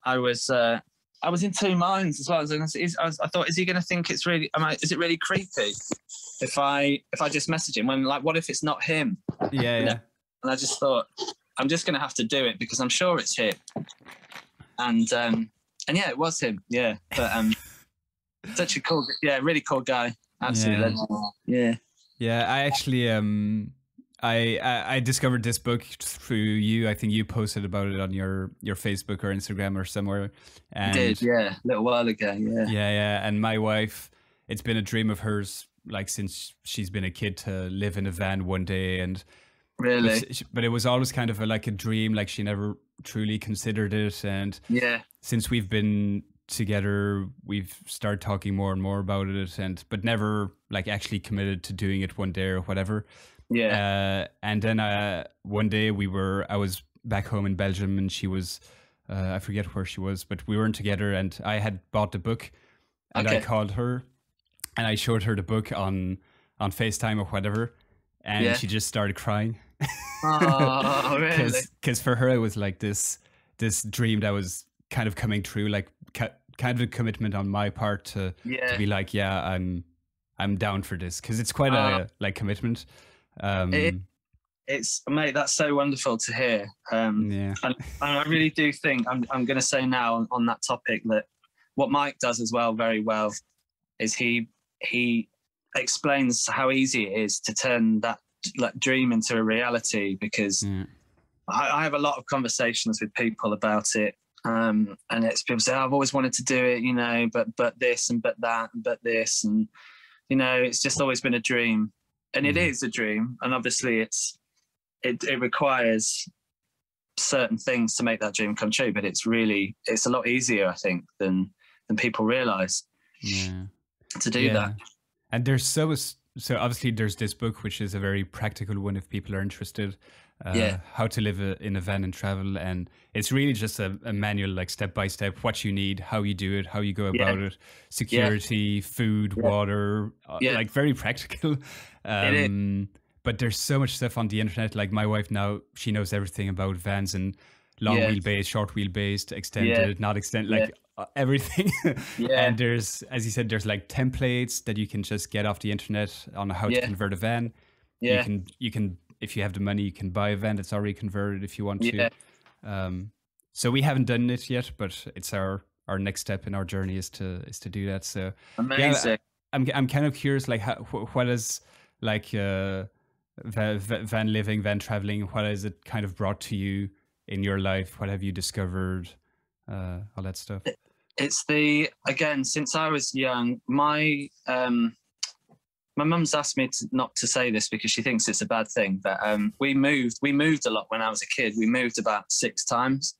I was, uh, I was in two minds as well. I, was like, is, I, was, I thought, is he gonna think it's really? Am I? Is it really creepy if I if I just message him? When, like, what if it's not him? Yeah, yeah. Know? And I just thought, I'm just gonna have to do it because I'm sure it's him. And. um And yeah, it was him. Yeah, but um, such a cool, yeah, really cool guy. Absolutely. Yeah. yeah. Yeah, I actually um, I, I I discovered this book through you. I think you posted about it on your your Facebook or Instagram or somewhere. And did yeah, a little while ago. Yeah. Yeah, yeah. And my wife, it's been a dream of hers, like since she's been a kid, to live in a van one day. And really, but it was always kind of a, like a dream. Like, she never truly considered it. And yeah. Since we've been together, we've started talking more and more about it, and but never like actually committed to doing it one day or whatever. Yeah. Uh, and then uh, one day we were, I was back home in Belgium, and she was, uh, I forget where she was, but we weren't together. And I had bought the book, and okay. I called her, and I showed her the book on on FaceTime or whatever, and yeah. she just started crying. Oh, really? Because for her it was like this this dream that was kind of coming true, like kind of a commitment on my part to, yeah. to be like, yeah, I'm, I'm down for this. Cause it's quite uh, a like commitment. Um, it, it's mate, that's so wonderful to hear. Um, yeah. and, and I really do think I'm, I'm going to say now on, on that topic that what Mike does as well, very well, is he, he explains how easy it is to turn that like dream into a reality, because yeah. I, I have a lot of conversations with people about it. Um, and it's people say, oh, I've always wanted to do it, you know, but, but this and, but that, and but this. And, you know, it's just always been a dream, and mm-hmm. it is a dream. And obviously it's, it, it requires certain things to make that dream come true, but it's really, it's a lot easier, I think, than, than people realize yeah. to do yeah. that. And there's so, so obviously there's this book, which is a very practical one if people are interested. Uh, yeah. How to live a, in a van and travel, and it's really just a, a manual, like step by step, what you need, how you do it, how you go about yeah. it, security, yeah. food, yeah. water, yeah. like very practical. Um, but there's so much stuff on the internet. Like my wife now, she knows everything about vans and long yeah. wheelbase, short wheelbase, extended, yeah. not extended, like yeah. everything. yeah. And there's, as you said, there's like templates that you can just get off the internet on how yeah. to convert a van. Yeah. You can you can. If you have the money, you can buy a van that's already converted if you want yeah. to. Um, so we haven't done it yet, but it's our, our next step in our journey is to, is to do that. So amazing. Yeah, I, I'm, I'm kind of curious, like how, what is like, uh, van living, van traveling, what has it kind of brought to you in your life? What have you discovered? Uh, all that stuff. It's the, again, since I was young, my, um, my mum's asked me to not to say this because she thinks it's a bad thing, but um, we moved, we moved a lot when I was a kid. We moved about six times,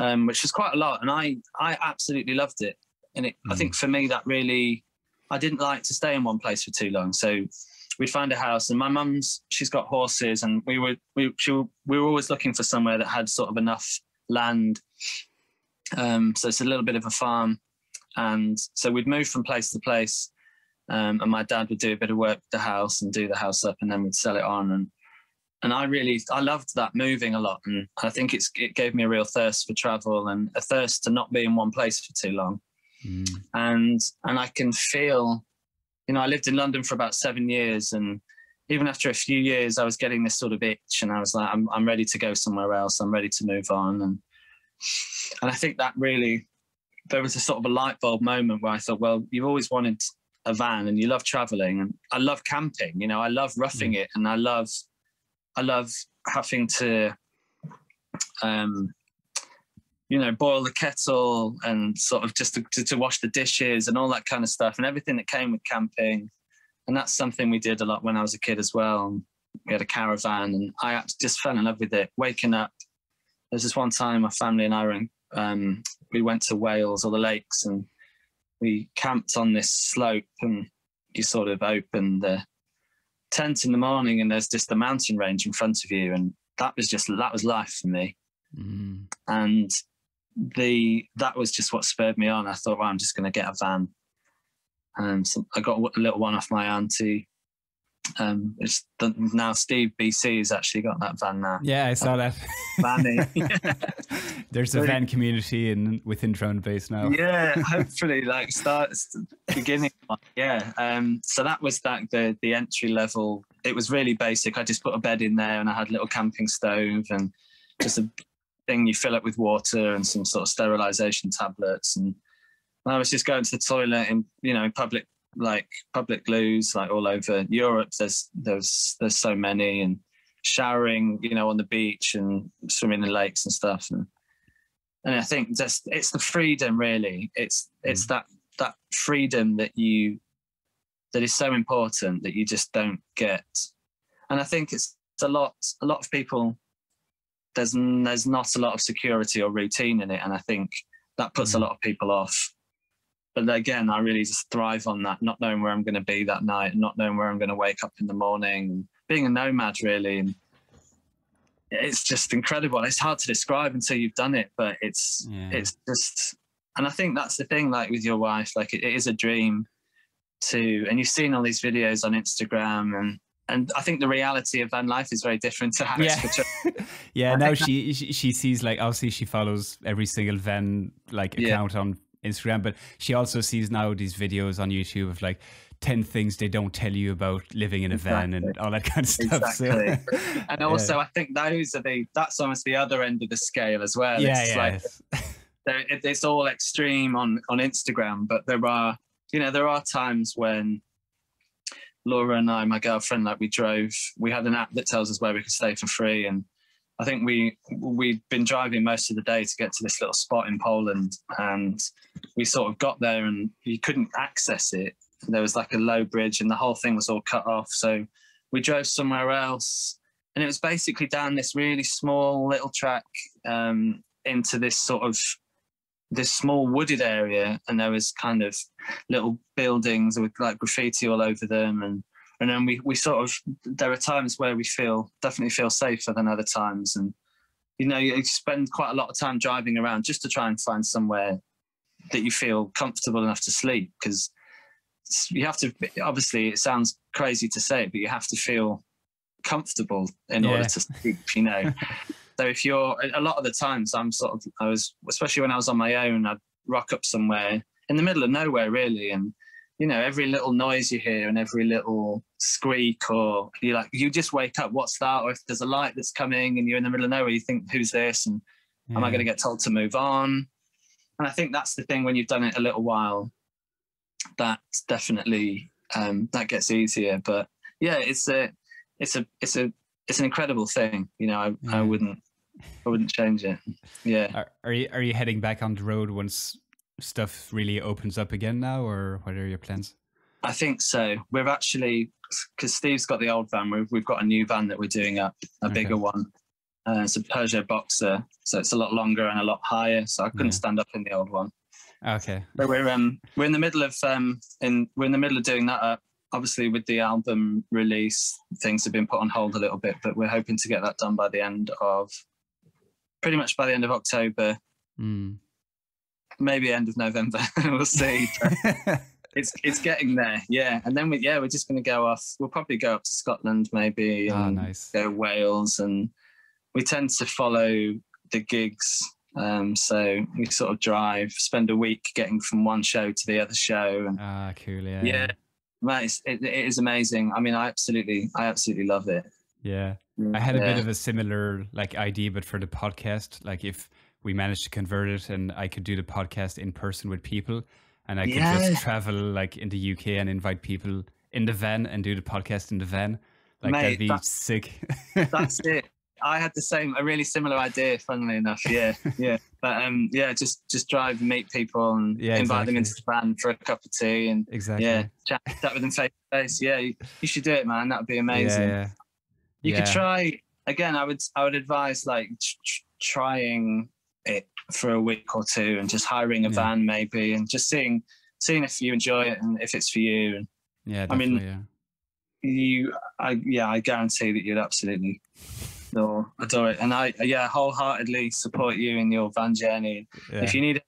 um, which was quite a lot. And I, I absolutely loved it. And it, mm. I think for me that really, I didn't like to stay in one place for too long. So we'd find a house, and my mum's, she's got horses, and we were, we, she, we were always looking for somewhere that had sort of enough land. Um, so it's a little bit of a farm. And so we'd move from place to place. Um, and my dad would do a bit of work with the house and do the house up, and then we'd sell it on. And, and I really, I loved that, moving a lot. And I think it's, it gave me a real thirst for travel and a thirst to not be in one place for too long. Mm. And and I can feel, you know, I lived in London for about seven years, and even after a few years, I was getting this sort of itch, and I was like, I'm I'm ready to go somewhere else. I'm ready to move on. And and I think that really, there was a sort of a light bulb moment where I thought, well, you've always wanted a van and you love traveling, and I love camping, you know, I love roughing mm. it, and I love, I love having to, um, you know, boil the kettle and sort of just to, to, to wash the dishes and all that kind of stuff and everything that came with camping. And that's something we did a lot when I was a kid as well. We had a caravan, and I just fell in love with it. Waking up, there's this one time my family and I were in, um, we went to Wales or the lakes, and we camped on this slope, and you sort of open the tent in the morning and there's just the mountain range in front of you. And that was just, that was life for me. Mm. And the, that was just what spurred me on. I thought, well, I'm just going to get a van. And so I got a little one off my auntie. Um, it's the, now Steve B C has actually got that van now. Yeah, I saw that. Vanny. There's a really, van community in within Drone Base now. Yeah, hopefully, like starts beginning. Yeah. Um, so that was like the the entry level. It was really basic. I just put a bed in there, and I had a little camping stove and just a thing you fill up with water and some sort of sterilization tablets. And I was just going to the toilet in, you know, in public. Like public loos, like all over Europe, there's there's there's so many, and showering, you know, on the beach and swimming in lakes and stuff, and and I think just it's the freedom, really. It's it's that that freedom that you that is so important that you just don't get. And I think it's a lot a lot of people. There's there's not a lot of security or routine in it, and I think that puts a lot of people off. But again, I really just thrive on that, not knowing where I'm going to be that night, not knowing where I'm going to wake up in the morning, being a nomad, really. And it's just incredible. It's hard to describe until you've done it, but it's yeah. it's just, and I think that's the thing, like with your wife, like it, it is a dream to, and you've seen all these videos on Instagram, and and I think the reality of van life is very different to how yeah. it's portrayed. yeah, now she, she she sees, like, obviously she follows every single van, like, account yeah. on Instagram, but she also sees now these videos on YouTube of like ten things they don't tell you about living in a exactly. van and all that kind of stuff. Exactly. So, and also, yeah. I think those are the that's almost the other end of the scale as well. Yeah, it's, yeah, like, it's, it's all extreme on on Instagram, but there are you know there are times when Laura and I, my girlfriend, like we drove. We had an app that tells us where we could stay for free, and I think we we'd been driving most of the day to get to this little spot in Poland, and we sort of got there and you couldn't access it. There was like a low bridge and the whole thing was all cut off. So we drove somewhere else, and it was basically down this really small little track um, into this sort of this small wooded area, and there was kind of little buildings with like graffiti all over them, and. And then we, we sort of, there are times where we feel, definitely feel safer than other times. And, you know, you spend quite a lot of time driving around just to try and find somewhere that you feel comfortable enough to sleep. Because you have to, obviously it sounds crazy to say it, but you have to feel comfortable in yeah. order to sleep, you know. So if you're, a lot of the times I'm sort of, I was, especially when I was on my own, I'd rock up somewhere in the middle of nowhere, really. And, you know, every little noise you hear and every little squeak, or you like, you just wake up, what's that? Or if there's a light that's coming and you're in the middle of nowhere, you think, who's this? And yeah. am I going to get told to move on? And I think that's the thing, when you've done it a little while, that definitely, um, that gets easier. But yeah, it's a, it's a, it's a, it's an incredible thing. You know, I, mm. I wouldn't, I wouldn't change it. Yeah. Are, are you, are you heading back on the road once stuff really opens up again now, or what are your plans? I think so. We're actually, because Steve's got the old van, we've, we've got a new van that we're doing up, a okay. bigger one. Uh, it's a Peugeot Boxer, so it's a lot longer and a lot higher, so I couldn't yeah. stand up in the old one. Okay. But we're um we're in the middle of um in we're in the middle of doing that up. Obviously with the album release, things have been put on hold a little bit, but we're hoping to get that done by the end of pretty much by the end of October. Mm. Maybe end of November. We'll see. it's it's getting there, yeah. And then we yeah we're just going to go off. We'll probably go up to Scotland, maybe. Oh, nice. Go Wales, and we tend to follow the gigs Um, so we sort of drive, spend a week getting from one show to the other show. And ah, cool, yeah. Yeah, man, it's, it, it is amazing. I mean, I absolutely, I absolutely love it. Yeah. I had a yeah. bit of a similar like idea, but for the podcast, like if we managed to convert it and I could do the podcast in person with people and I could yeah. just travel like in the U K and invite people in the van and do the podcast in the van. Like Mate, that'd be that's, sick. That's it. I had the same, a really similar idea, funnily enough. Yeah. Yeah. But um, yeah, just, just drive and meet people and yeah, invite exactly. them into the van for a cup of tea and exactly. yeah, chat, chat with them face to face. Yeah. You, you should do it, man. That'd be amazing. Yeah, yeah. You yeah. could try again. I would, I would advise like tr trying it for a week or two and just hiring a yeah. van maybe, and just seeing, seeing if you enjoy it and if it's for you. And yeah, I mean, yeah. you, I, yeah, I guarantee that you'd absolutely adore, adore it. And I, yeah, wholeheartedly support you in your van journey. Yeah. If you need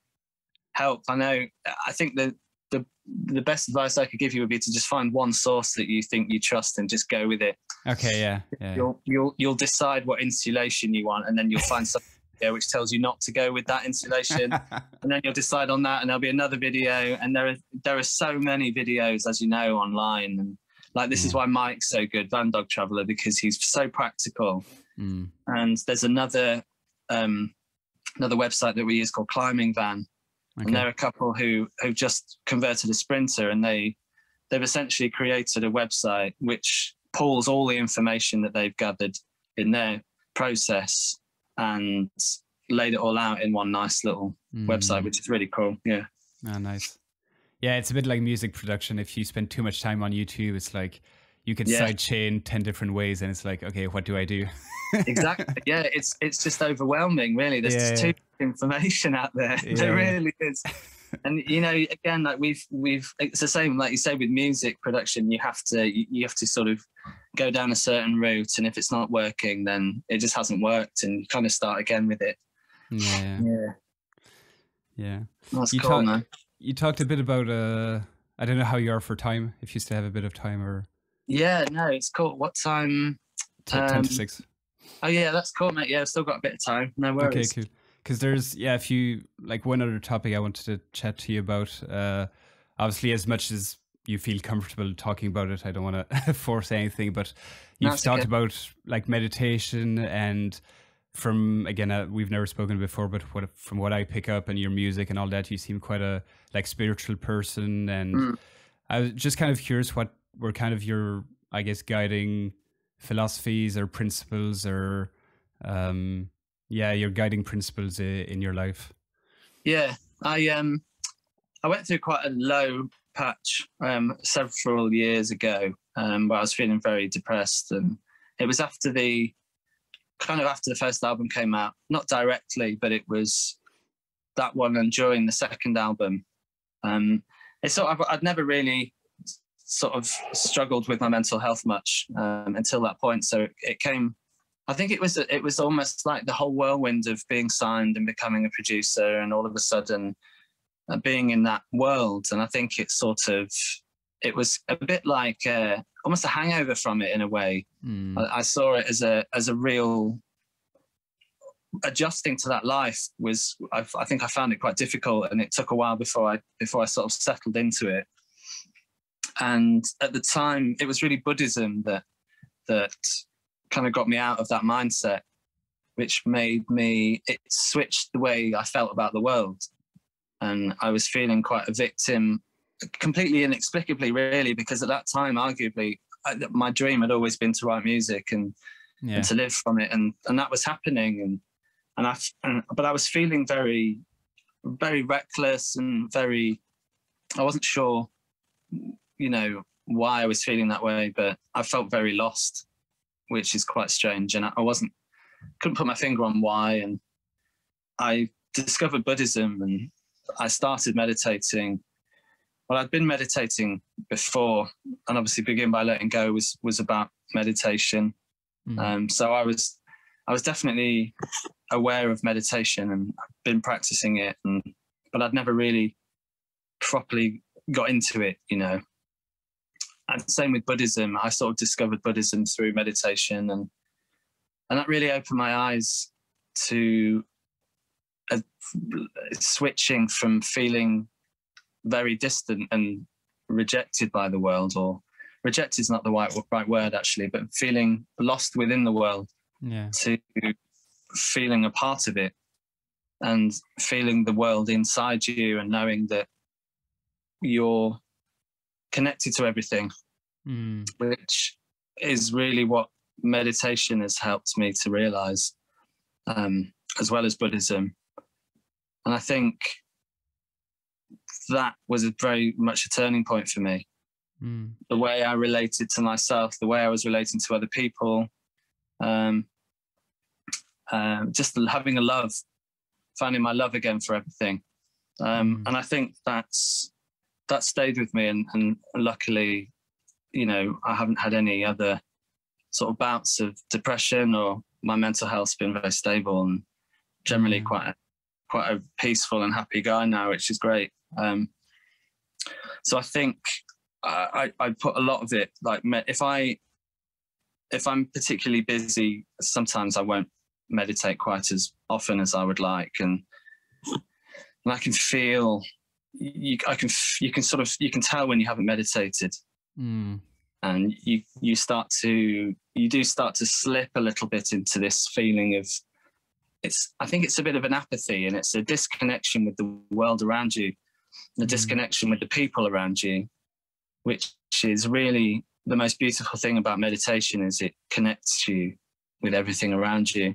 help, I know, I think that the, the best advice I could give you would be to just find one source that you think you trust and just go with it. Okay. Yeah. yeah. You'll, you'll, you'll decide what insulation you want, and then you'll find something there which tells you not to go with that insulation. And then you'll decide on that, and there'll be another video. And there are, there are so many videos, as you know, online. And like, this mm. is why Mike's so good, Van Dog Traveler, because he's so practical. Mm. And there's another, um, another website that we use called Climbing Van. Okay. And they're a couple who who've just converted a sprinter, and they they've essentially created a website which pulls all the information that they've gathered in their process and laid it all out in one nice little mm. website, which is really cool. Yeah. Oh, nice. Yeah, it's a bit like music production. If you spend too much time on YouTube, it's like you can yeah. sidechain ten different ways, and it's like, okay, what do I do? Exactly. Yeah, it's it's just overwhelming, really. There's yeah. just too information out there. Yeah. There really is. And you know, again, like we've we've it's the same, like you say, with music production. You have to you have to sort of go down a certain route, and if it's not working, then it just hasn't worked, and you kind of start again with it. Yeah. Yeah. Yeah. That's you cool, talk, man. You talked a bit about uh I don't know how you are for time, if you still have a bit of time or yeah, no, it's cool. What time? T um, ten to six. Oh yeah, that's cool, mate. Yeah, I've still got a bit of time. No worries. Okay, cool. Because there's, yeah, if you, like one other topic I wanted to chat to you about, uh, obviously as much as you feel comfortable talking about it, I don't want to force anything, but you've That's talked okay. about like meditation, and from, again, uh, we've never spoken before, but what, from what I pick up and your music and all that, you seem quite a like spiritual person. And mm. I was just kind of curious what were kind of your, I guess, guiding philosophies or principles or, um, yeah, your guiding principles in your life. Yeah, I um, I went through quite a low patch um, several years ago, um, where I was feeling very depressed, and it was after the kind of after the first album came out, not directly, but it was that one, and during the second album, um, it's sort of, I'd never really sort of struggled with my mental health much um, until that point, so it, it came. I think it was it was almost like the whole whirlwind of being signed and becoming a producer, and all of a sudden uh, being in that world. And I think it's sort of it was a bit like uh, almost a hangover from it in a way. Mm. I, I saw it as a as a real adjusting to that life was. I, I think I found it quite difficult, and it took a while before I before I sort of settled into it. And at the time, it was really Buddhism that that. kind of got me out of that mindset, which made me, it switched the way I felt about the world. And I was feeling quite a victim, completely inexplicably, really, because at that time, arguably, I, my dream had always been to write music and, yeah. and to live from it. And, and that was happening. And, and I, and, but I was feeling very, very reckless and very, I wasn't sure, you know, why I was feeling that way, but I felt very lost, which is quite strange. And I wasn't, couldn't put my finger on why. And I discovered Buddhism, and I started meditating. Well, I'd been meditating before, and obviously Begin by Letting Go was, was about meditation. Mm. Um, so I was, I was definitely aware of meditation, and I've been practicing it, and, but I'd never really properly got into it, you know. And same with Buddhism. I sort of discovered Buddhism through meditation, and and that really opened my eyes to uh, switching from feeling very distant and rejected by the world, or rejected is not the right, right word actually, but feeling lost within the world, yeah, to feeling a part of it and feeling the world inside you and knowing that you're connected to everything, mm. which is really what meditation has helped me to realize, um, as well as Buddhism. And I think that was a very much a turning point for me. Mm. The way I related to myself, the way I was relating to other people, um, uh, just having a love, finding my love again for everything. Um, mm. And I think that's, that stayed with me. And, and luckily, you know, I haven't had any other sort of bouts of depression, or my mental health's been very stable, and generally mm. quite, a, quite a peaceful and happy guy now, which is great. Um, so I think I, I put a lot of it, like if I, if I'm particularly busy, sometimes I won't meditate quite as often as I would like. And, and I can feel, you, I can, you can sort of, you can tell when you haven't meditated, mm. and you, you start to, you do start to slip a little bit into this feeling of, it's, I think it's a bit of an apathy, and it's a disconnection with the world around you, the mm. disconnection with the people around you, which is really the most beautiful thing about meditation, is it connects you with everything around you.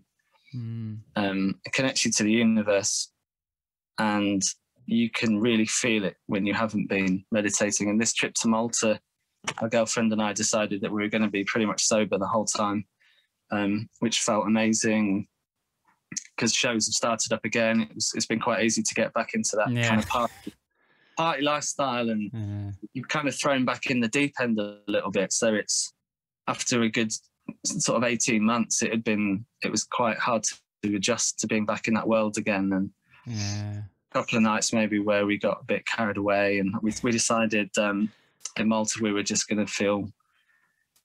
Mm. Um, it connects you to the universe, and you can really feel it when you haven't been meditating. And this trip to Malta, our girlfriend and I decided that we were going to be pretty much sober the whole time, um, which felt amazing, because shows have started up again. It was, it's been quite easy to get back into that yeah. kind of party, party lifestyle, and yeah. you've kind of thrown back in the deep end a little bit. So it's, after a good sort of eighteen months, it had been, it was quite hard to adjust to being back in that world again. And yeah. a couple of nights maybe where we got a bit carried away, and we, we decided um, in Malta we were just going to feel,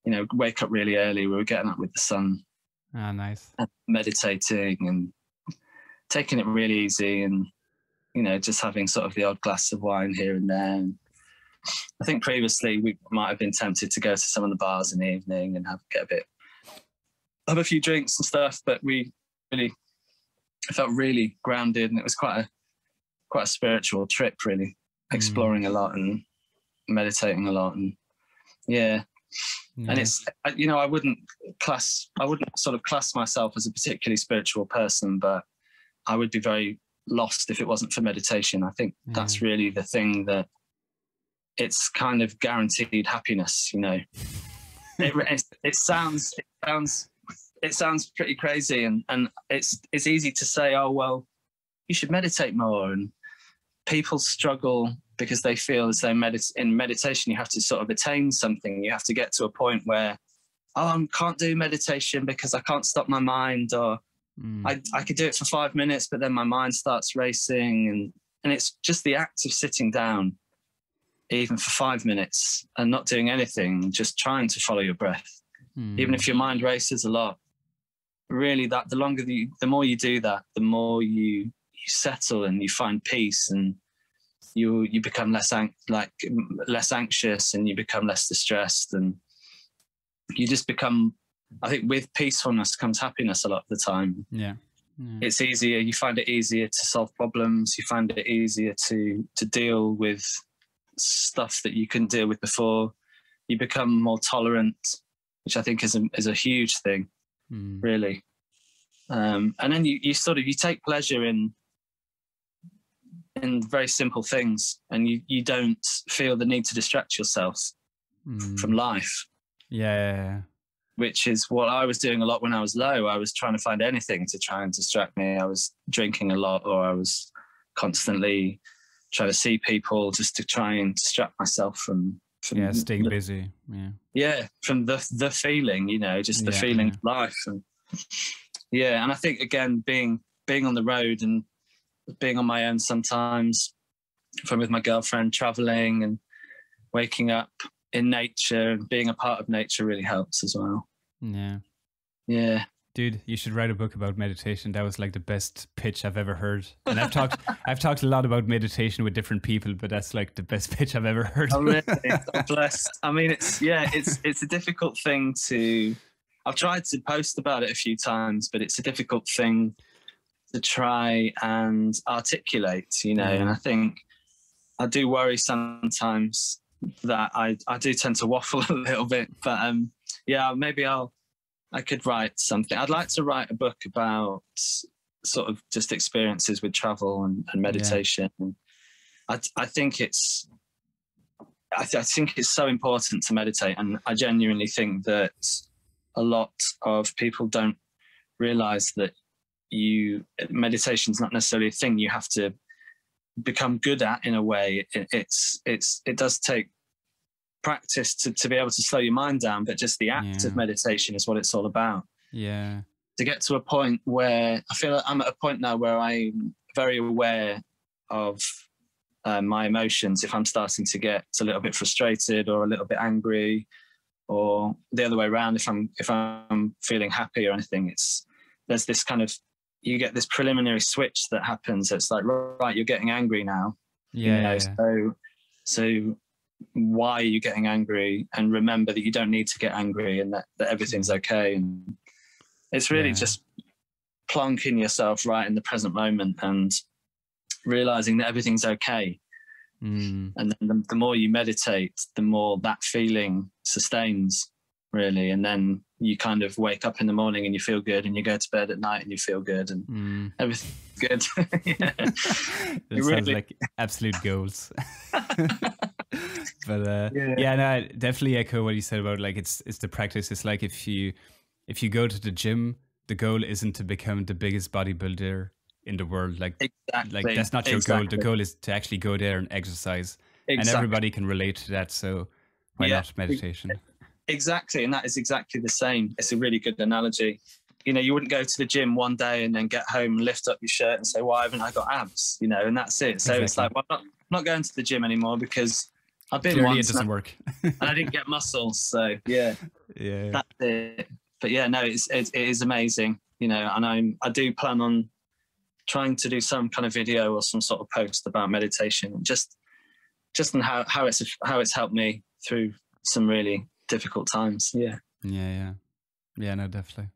you know, wake up really early. We were getting up with the sun. Ah, oh, nice. And meditating and taking it really easy, and, you know, just having sort of the odd glass of wine here and there. And I think previously we might have been tempted to go to some of the bars in the evening and have get a bit, have a few drinks and stuff, but we really I felt really grounded, and it was quite a quite a spiritual trip, really, exploring mm. a lot and meditating a lot, and yeah. Nice. And it's, you know, I wouldn't class, I wouldn't sort of class myself as a particularly spiritual person, but I would be very lost if it wasn't for meditation. I think mm. that's really the thing, that it's kind of guaranteed happiness, you know. it, it sounds, it sounds, it sounds pretty crazy, and, and it's, it's easy to say, oh, well, you should meditate more. And people struggle because they feel as though medit- in meditation, you have to sort of attain something. You have to get to a point where, oh, I can't do meditation because I can't stop my mind, or mm. I, I could do it for five minutes, but then my mind starts racing. And, and it's just the act of sitting down, even for five minutes and not doing anything, just trying to follow your breath. Mm. Even if your mind races a lot, really that the longer you, the more you do that, the more you, you settle and you find peace, and you you become less an, like less anxious, and you become less distressed, and you just become, I think with peacefulness comes happiness a lot of the time. Yeah. yeah. It's easier. You find it easier to solve problems. You find it easier to, to deal with stuff that you couldn't deal with before. You become more tolerant, which I think is a, is a huge thing, mm. really. Um, and then you, you sort of, you take pleasure in, in very simple things, and you, you don't feel the need to distract yourself mm. from life. Yeah. Which is what I was doing a lot when I was low. I was trying to find anything to try and distract me. I was drinking a lot, or I was constantly trying to see people just to try and distract myself from, from yeah, staying the, busy. Yeah. Yeah. From the, the feeling, you know, just the yeah, feeling yeah. of life. And yeah. And I think again, being, being on the road and being on my own sometimes, if I'm with my girlfriend, traveling and waking up in nature and being a part of nature really helps as well. Yeah. Yeah. Dude, you should write a book about meditation. That was like the best pitch I've ever heard. And I've talked I've talked a lot about meditation with different people, but that's like the best pitch I've ever heard. Oh, really? I'm blessed. I mean, it's, yeah, it's, it's a difficult thing to, I've tried to post about it a few times, but it's a difficult thing to try and articulate, you know, yeah. And I think I do worry sometimes that I, I do tend to waffle a little bit, but um, yeah, maybe I'll, I could write something. I'd like to write a book about sort of just experiences with travel and, and meditation. Yeah. I, I think it's, I, th I think it's so important to meditate. And I genuinely think that a lot of people don't realize that you, meditation's not necessarily a thing you have to become good at in a way. It, it's, it's, it does take practice to, to be able to slow your mind down, but just the act yeah. of meditation is what it's all about. Yeah. To get to a point where I feel like I'm at a point now where I'm very aware of uh, my emotions. If I'm starting to get a little bit frustrated or a little bit angry, or the other way around, if I'm, if I'm feeling happy or anything, it's, there's this kind of, you get this preliminary switch that happens. It's like, right, you're getting angry now. Yeah. You know, yeah. So, so why are you getting angry, and remember that you don't need to get angry, and that, that everything's okay. And it's really yeah. just plonking yourself right in the present moment and realizing that everything's okay. Mm. And then the, the more you meditate, the more that feeling sustains, really. And then you kind of wake up in the morning and you feel good, and you go to bed at night and you feel good, and mm. everything's good. yeah. That it sounds really... like absolute goals. But uh, yeah. yeah, no, I definitely echo what you said about like it's it's the practice. It's like if you if you go to the gym, the goal isn't to become the biggest bodybuilder in the world. Like exactly. like that's not your exactly. goal. The goal is to actually go there and exercise. Exactly. And everybody can relate to that. So why yeah. not meditation? Exactly, and that is exactly the same. It's a really good analogy. You know, you wouldn't go to the gym one day and then get home and lift up your shirt and say, "Why haven't I got abs?" You know, and that's it. So exactly. it's like, well, I'm not, I'm not going to the gym anymore because I've been once, it doesn't and I, work. and I didn't get muscles, so yeah, yeah, that's it. But yeah, no, it's it, it is amazing, you know. And I'm I do plan on trying to do some kind of video or some sort of post about meditation, just just on how how it's how it's helped me through some really difficult times. Yeah, yeah, yeah, yeah. No, definitely.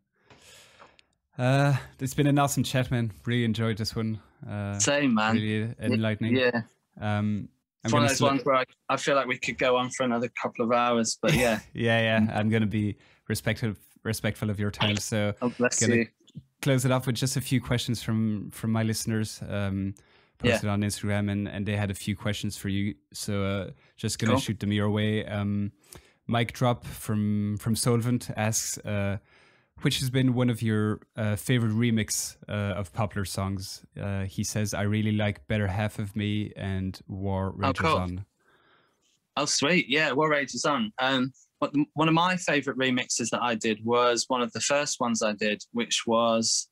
Uh, it's been an awesome chat, man. Really enjoyed this one. Uh, Same, man. Really enlightening. Yeah. Um. It's one of those ones where I, I feel like we could go on for another couple of hours, but yeah. yeah, yeah. I'm going to be respectful, respectful of your time. So I'm going to close it off with just a few questions from, from my listeners um, posted yeah. on Instagram, and, and they had a few questions for you. So uh, just going to cool. shoot them your way. Um, Mike Drop from, from Solvent asks, uh, which has been one of your uh, favorite remix uh, of popular songs? Uh, he says, I really like Better Half of Me and War Rages oh, cool. On. Oh, sweet. Yeah, War Rages On. Um, what, one of my favorite remixes that I did was one of the first ones I did, which was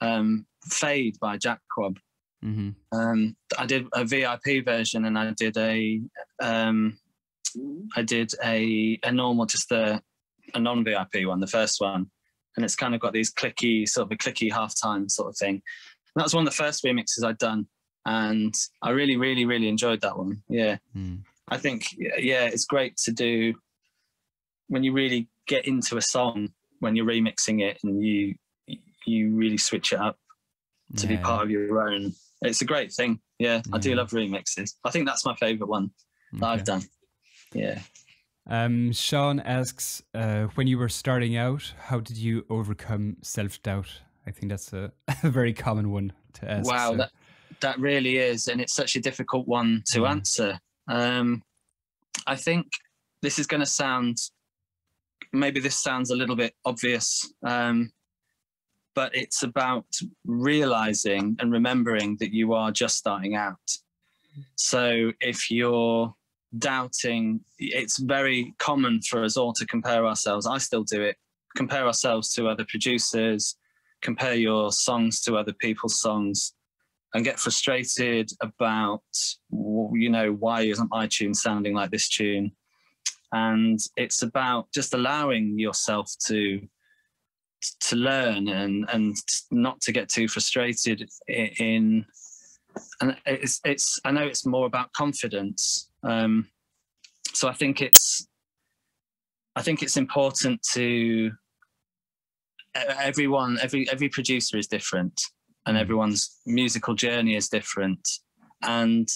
um, Fade by Jack Quab. Mm-hmm. um, I did a V I P version, and I did a, um, I did a, a normal, just a, a non-V I P one, the first one. And it's kind of got these clicky, sort of a clicky halftime sort of thing. And that was one of the first remixes I'd done. And I really, really, really enjoyed that one. Yeah. Mm. I think, yeah, it's great to do when you really get into a song, when you're remixing it and you, you really switch it up to yeah. be part of your own. It's a great thing. Yeah, yeah. I do love remixes. I think that's my favorite one that okay. I've done. Yeah. Um, Sean asks, uh, when you were starting out, how did you overcome self-doubt? I think that's a, a very common one to ask. Wow, so. that, that really is. And it's such a difficult one to mm. answer. Um, I think this is going to sound, maybe this sounds a little bit obvious, um, but it's about realizing and remembering that you are just starting out. So if you're doubting, it's very common for us all to compare ourselves. I still do it. Compare ourselves to other producers, compare your songs to other people's songs, and get frustrated about, you know, why isn't my tune sounding like this tune? And it's about just allowing yourself to to learn and and not to get too frustrated in. And it's it's I know it's more about confidence. Um, so I think it's I think it's important to everyone. Every every producer is different, and everyone's musical journey is different. And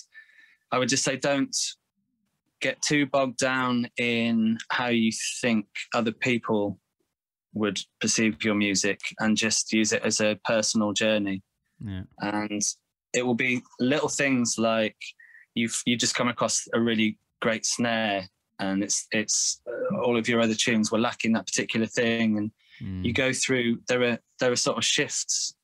I would just say, don't get too bogged down in how you think other people would perceive your music, and just use it as a personal journey. Yeah. And it will be little things like you've you just come across a really great snare, and it's it's uh, all of your other tunes were lacking that particular thing, and mm. you go through there are there are sort of shifts,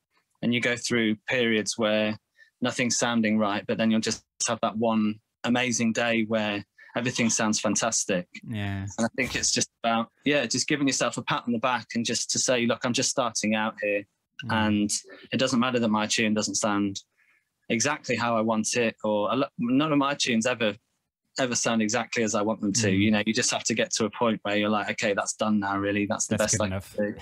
and you go through periods where nothing's sounding right, but then you'll just have that one amazing day where everything sounds fantastic. Yeah. And I think it's just about, yeah, just giving yourself a pat on the back and just to say, look, I'm just starting out here, mm. and it doesn't matter that my tune doesn't sound exactly how I want it, or none of my tunes ever ever sound exactly as I want them to. Mm. You know, you just have to get to a point where you're like, okay, that's done now, really. That's the that's best I can do.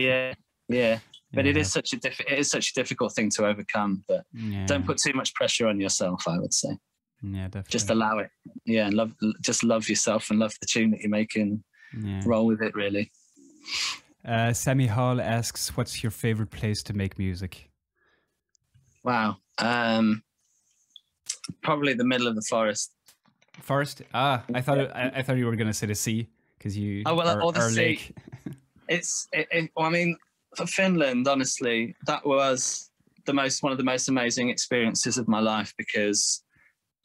Yeah, yeah. But yeah. it is such a diff it is such a difficult thing to overcome. But yeah. don't put too much pressure on yourself, I would say. Yeah, definitely. Just allow it. Yeah, and love just love yourself and love the tune that you're making. Yeah. Roll with it, really. Uh, Sammy Hall asks, what's your favorite place to make music? Wow. Um, probably the middle of the forest. Forest? Ah, I thought yeah. I, I thought you were going to say the sea, because you oh well, are, or the are sea. Lake. It's. It, it, well, I mean, for Finland, honestly, that was the most one of the most amazing experiences of my life, because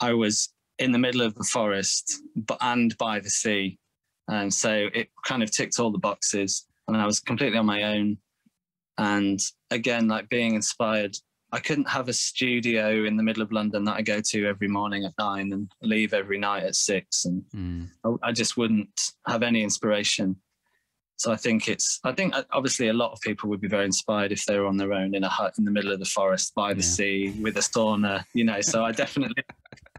I was in the middle of the forest, but and by the sea, and so it kind of ticked all the boxes, and I was completely on my own. And again, like being inspired. I couldn't have a studio in the middle of London that I go to every morning at nine and leave every night at six, and mm. I just wouldn't have any inspiration. So I think it's, I think obviously a lot of people would be very inspired if they were on their own in a hut in the middle of the forest by the yeah. sea with a sauna, you know. So I definitely,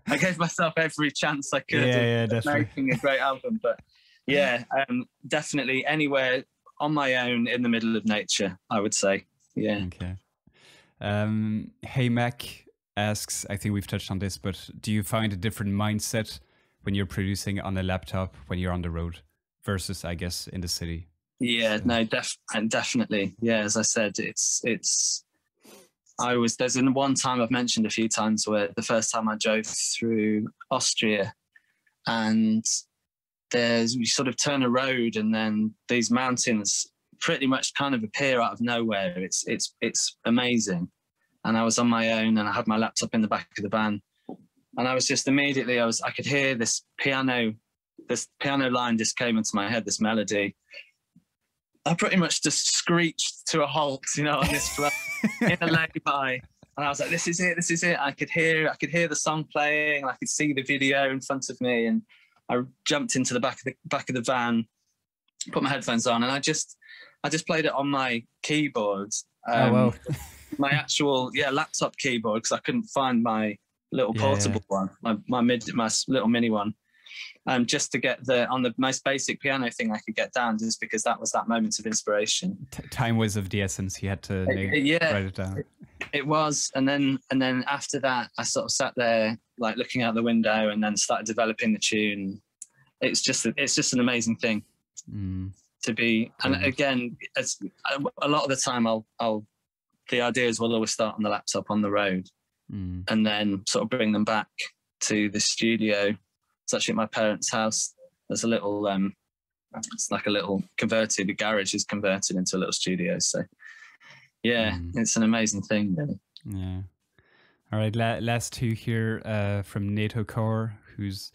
I gave myself every chance I could yeah, of yeah, making a great album. But yeah, um, definitely anywhere on my own in the middle of nature, I would say. Yeah. Okay. Um, hey Mac asks, I think we've touched on this, but do you find a different mindset when you're producing on a laptop when you're on the road versus, I guess, in the city? Yeah, so. no, def and definitely. Yeah, as I said, it's it's. I was there's in one time I've mentioned a few times where the first time I drove through Austria, and there's we sort of turn a road and then these mountains pretty much kind of appear out of nowhere. It's it's it's amazing. And I was on my own, and I had my laptop in the back of the van, and I was just immediately I was I could hear this piano this piano line just came into my head, this melody. I pretty much just screeched to a halt, you know, on this flat in a lay-by, and I was like, this is it, this is it. I could hear I could hear the song playing, and I could see the video in front of me, and I jumped into the back of the back of the van, put my headphones on, and I just I just played it on my keyboard, um, oh, well. my actual yeah laptop keyboard, because I couldn't find my little yeah, portable yeah. one, my my mid my little mini one, um, just to get the on the most basic piano thing I could get down, just because that was that moment of inspiration. T time was of the essence. He had to it, it, yeah, write it down. It, it was, and then and then after that, I sort of sat there like looking out the window, and then started developing the tune. It's just it's just an amazing thing. Mm. To be, and again, it's, a lot of the time, I'll, I'll, the ideas will always start on the laptop on the road, mm. and then sort of bring them back to the studio. It's actually at my parents' house. There's a little, um, it's like a little converted. The garage is converted into a little studio. So, yeah, mm. it's an amazing thing, really. Yeah. All right, la last two here uh, from NATO Core, who's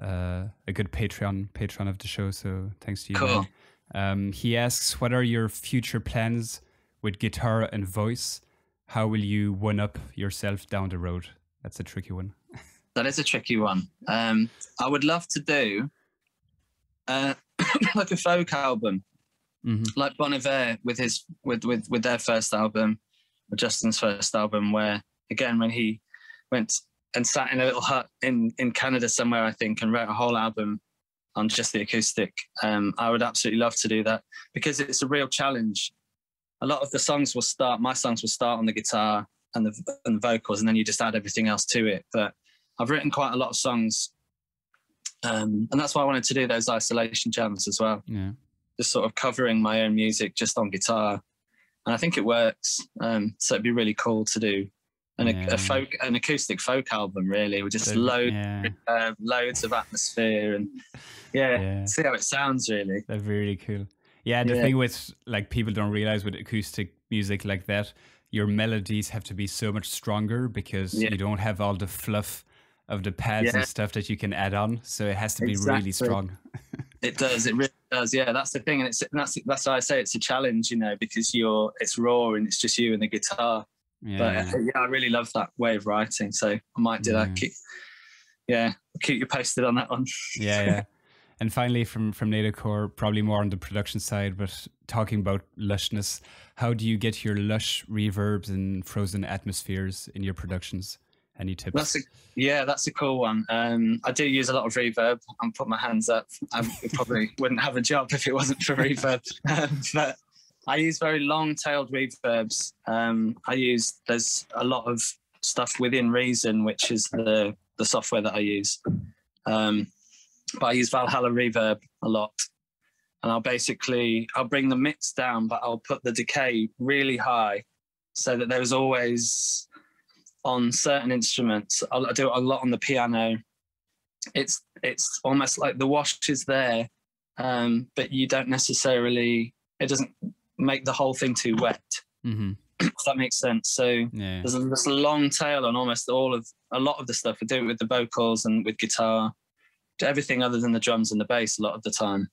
uh, a good Patreon patron of the show. So thanks to you. Cool. Um, he asks, what are your future plans with guitar and voice? How will you one-up yourself down the road? That's a tricky one. That is a tricky one. Um, I would love to do uh, like a folk album, mm-hmm. like Bon Iver with, his, with, with, with their first album, or Justin's first album, where, again, when he went and sat in a little hut in, in Canada somewhere, I think, and wrote a whole album on just the acoustic. Um, I would absolutely love to do that, because it's a real challenge a lot of the songs will start, my songs will start on the guitar and the, and the vocals, and then you just add everything else to it. But I've written quite a lot of songs, um, and that's why I wanted to do those isolation jams as well. Yeah. Just sort of covering my own music just on guitar. And I think it works. Um, so it'd be really cool to do an, yeah. a folk, an acoustic folk album, really, with just so, loads, yeah. uh, loads of atmosphere and yeah, yeah, see how it sounds, really. That'd be really cool. Yeah, the yeah. thing with, like, people don't realize with acoustic music like that, your melodies have to be so much stronger because yeah. you don't have all the fluff of the pads yeah. and stuff that you can add on. So it has to be exactly. really strong. It does. It really does. Yeah, that's the thing, and it's and that's that's why I say it's a challenge, you know, because you're it's raw and it's just you and the guitar. Yeah. But yeah, I really love that way of writing. So I might do yeah. that. Keep, yeah, keep you posted on that one. Yeah, yeah. And finally, from from Nadercore, probably more on the production side, but talking about lushness, how do you get your lush reverbs and frozen atmospheres in your productions? Any tips? That's a, yeah, that's a cool one. Um, I do use a lot of reverb. I'm putting my hands up. I probably wouldn't have a job if it wasn't for reverb. Um, but I use very long-tailed reverbs. Um, I use, there's a lot of stuff within Reason, which is the, the software that I use. Um, but I use Valhalla reverb a lot. And I'll basically, I'll bring the mix down, but I'll put the decay really high so that there's always... on certain instruments, I do it a lot on the piano. It's it's almost like the wash is there, um, but you don't necessarily. It doesn't make the whole thing too wet. Mm-hmm. If that makes sense. So yeah. there's this long tail on almost all of a lot of the stuff I do it with the vocals and with guitar, do everything other than the drums and the bass a lot of the time.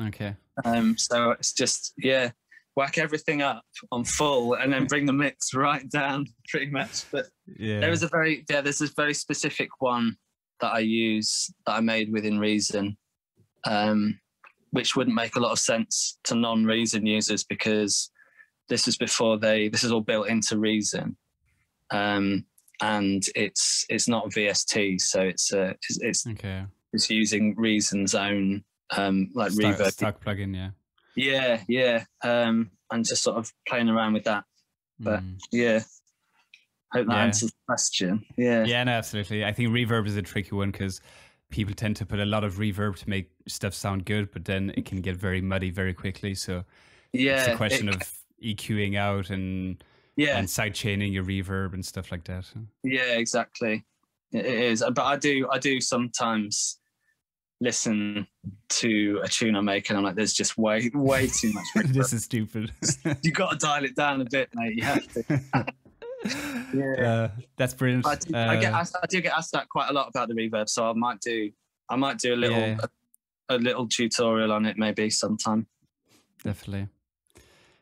Okay. Um. So it's just yeah. whack everything up on full and then bring the mix right down pretty much. But yeah. there is a very, yeah, there's this very specific one that I use that I made within Reason, um, which wouldn't make a lot of sense to non-Reason users because this is before they, this is all built into Reason. Um, and it's, it's not V S T. So it's, uh, it's, it's, okay. it's using Reason's own, um, like Stock, reverb. Stock plugin, yeah. Yeah, yeah, um, and just sort of playing around with that. But mm. yeah, hope that yeah. answers the question. Yeah, yeah, no, absolutely. I think reverb is a tricky one because people tend to put a lot of reverb to make stuff sound good, but then it can get very muddy very quickly. So yeah, it's a question it, of EQing out and yeah, and side chaining your reverb and stuff like that. Yeah, exactly. It is, but I do, I do sometimes. Listen to a tune I make and I'm like, there's just way way too much this is stupid. You got to dial it down a bit, mate. You have to. yeah uh, that's brilliant. I do, uh, I, get asked, I do get asked that quite a lot about the reverb, so I might do I might do a little yeah. a, a little tutorial on it maybe sometime. Definitely,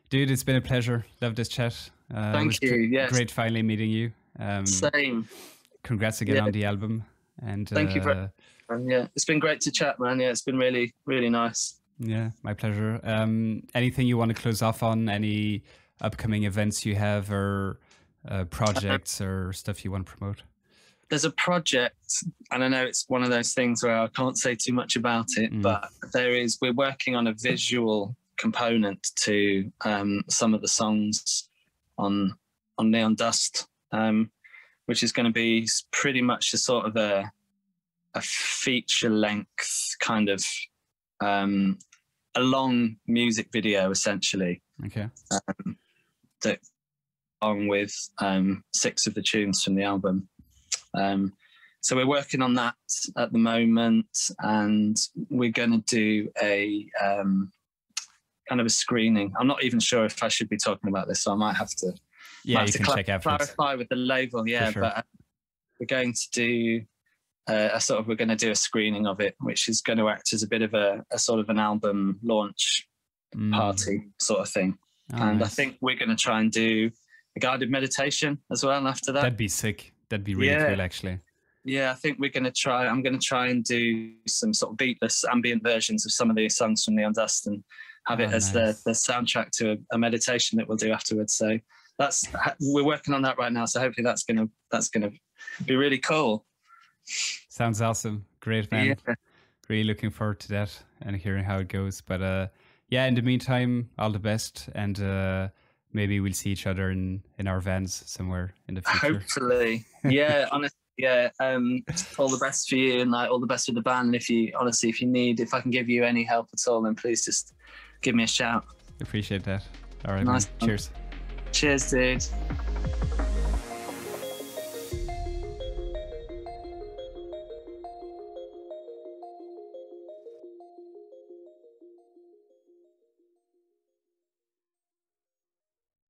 dude, it's been a pleasure. Love this chat. Uh, thank you. Yes, great finally meeting you. Um, same. Congrats again yeah. on the album. And thank uh, you for and yeah, it's been great to chat, man. Yeah, it's been really really nice. Yeah, my pleasure. Um anything you want to close off on, any upcoming events you have or uh, projects or stuff you want to promote? There's a project, and I know it's one of those things where I can't say too much about it, mm. but there is we're working on a visual component to um some of the songs on on Neon Dust, um which is going to be pretty much a sort of a, a feature length kind of um, a long music video, essentially. Okay. Um, that, along with um, six of the tunes from the album. Um, so we're working on that at the moment, and we're going to do a um, kind of a screening. I'm not even sure if I should be talking about this, so I might have to. Yeah, you can check out. Clarify with the label, yeah. Sure. But uh, we're going to do uh, a sort of we're going to do a screening of it, which is going to act as a bit of a, a sort of an album launch mm. party sort of thing. Oh, and nice. I think we're going to try and do a guided meditation as well after that. That'd be sick. That'd be really yeah. cool, actually. Yeah, I think we're going to try. I'm going to try and do some sort of beatless ambient versions of some of the songs from Neon Dust and have oh, it as nice. the, the soundtrack to a, a meditation that we'll do afterwards. So. That's we're working on that right now, so hopefully that's gonna that's gonna be really cool. Sounds awesome. Great, man. Yeah. Really looking forward to that and hearing how it goes. But uh yeah, in the meantime, all the best, and uh maybe we'll see each other in in our vans somewhere in the future. Hopefully, yeah. Honestly, yeah. Um, all the best for you, and like all the best with the van. And if you honestly, if you need, if I can give you any help at all, then please just give me a shout. Appreciate that. All right, nice. Cheers. Cheers, dude.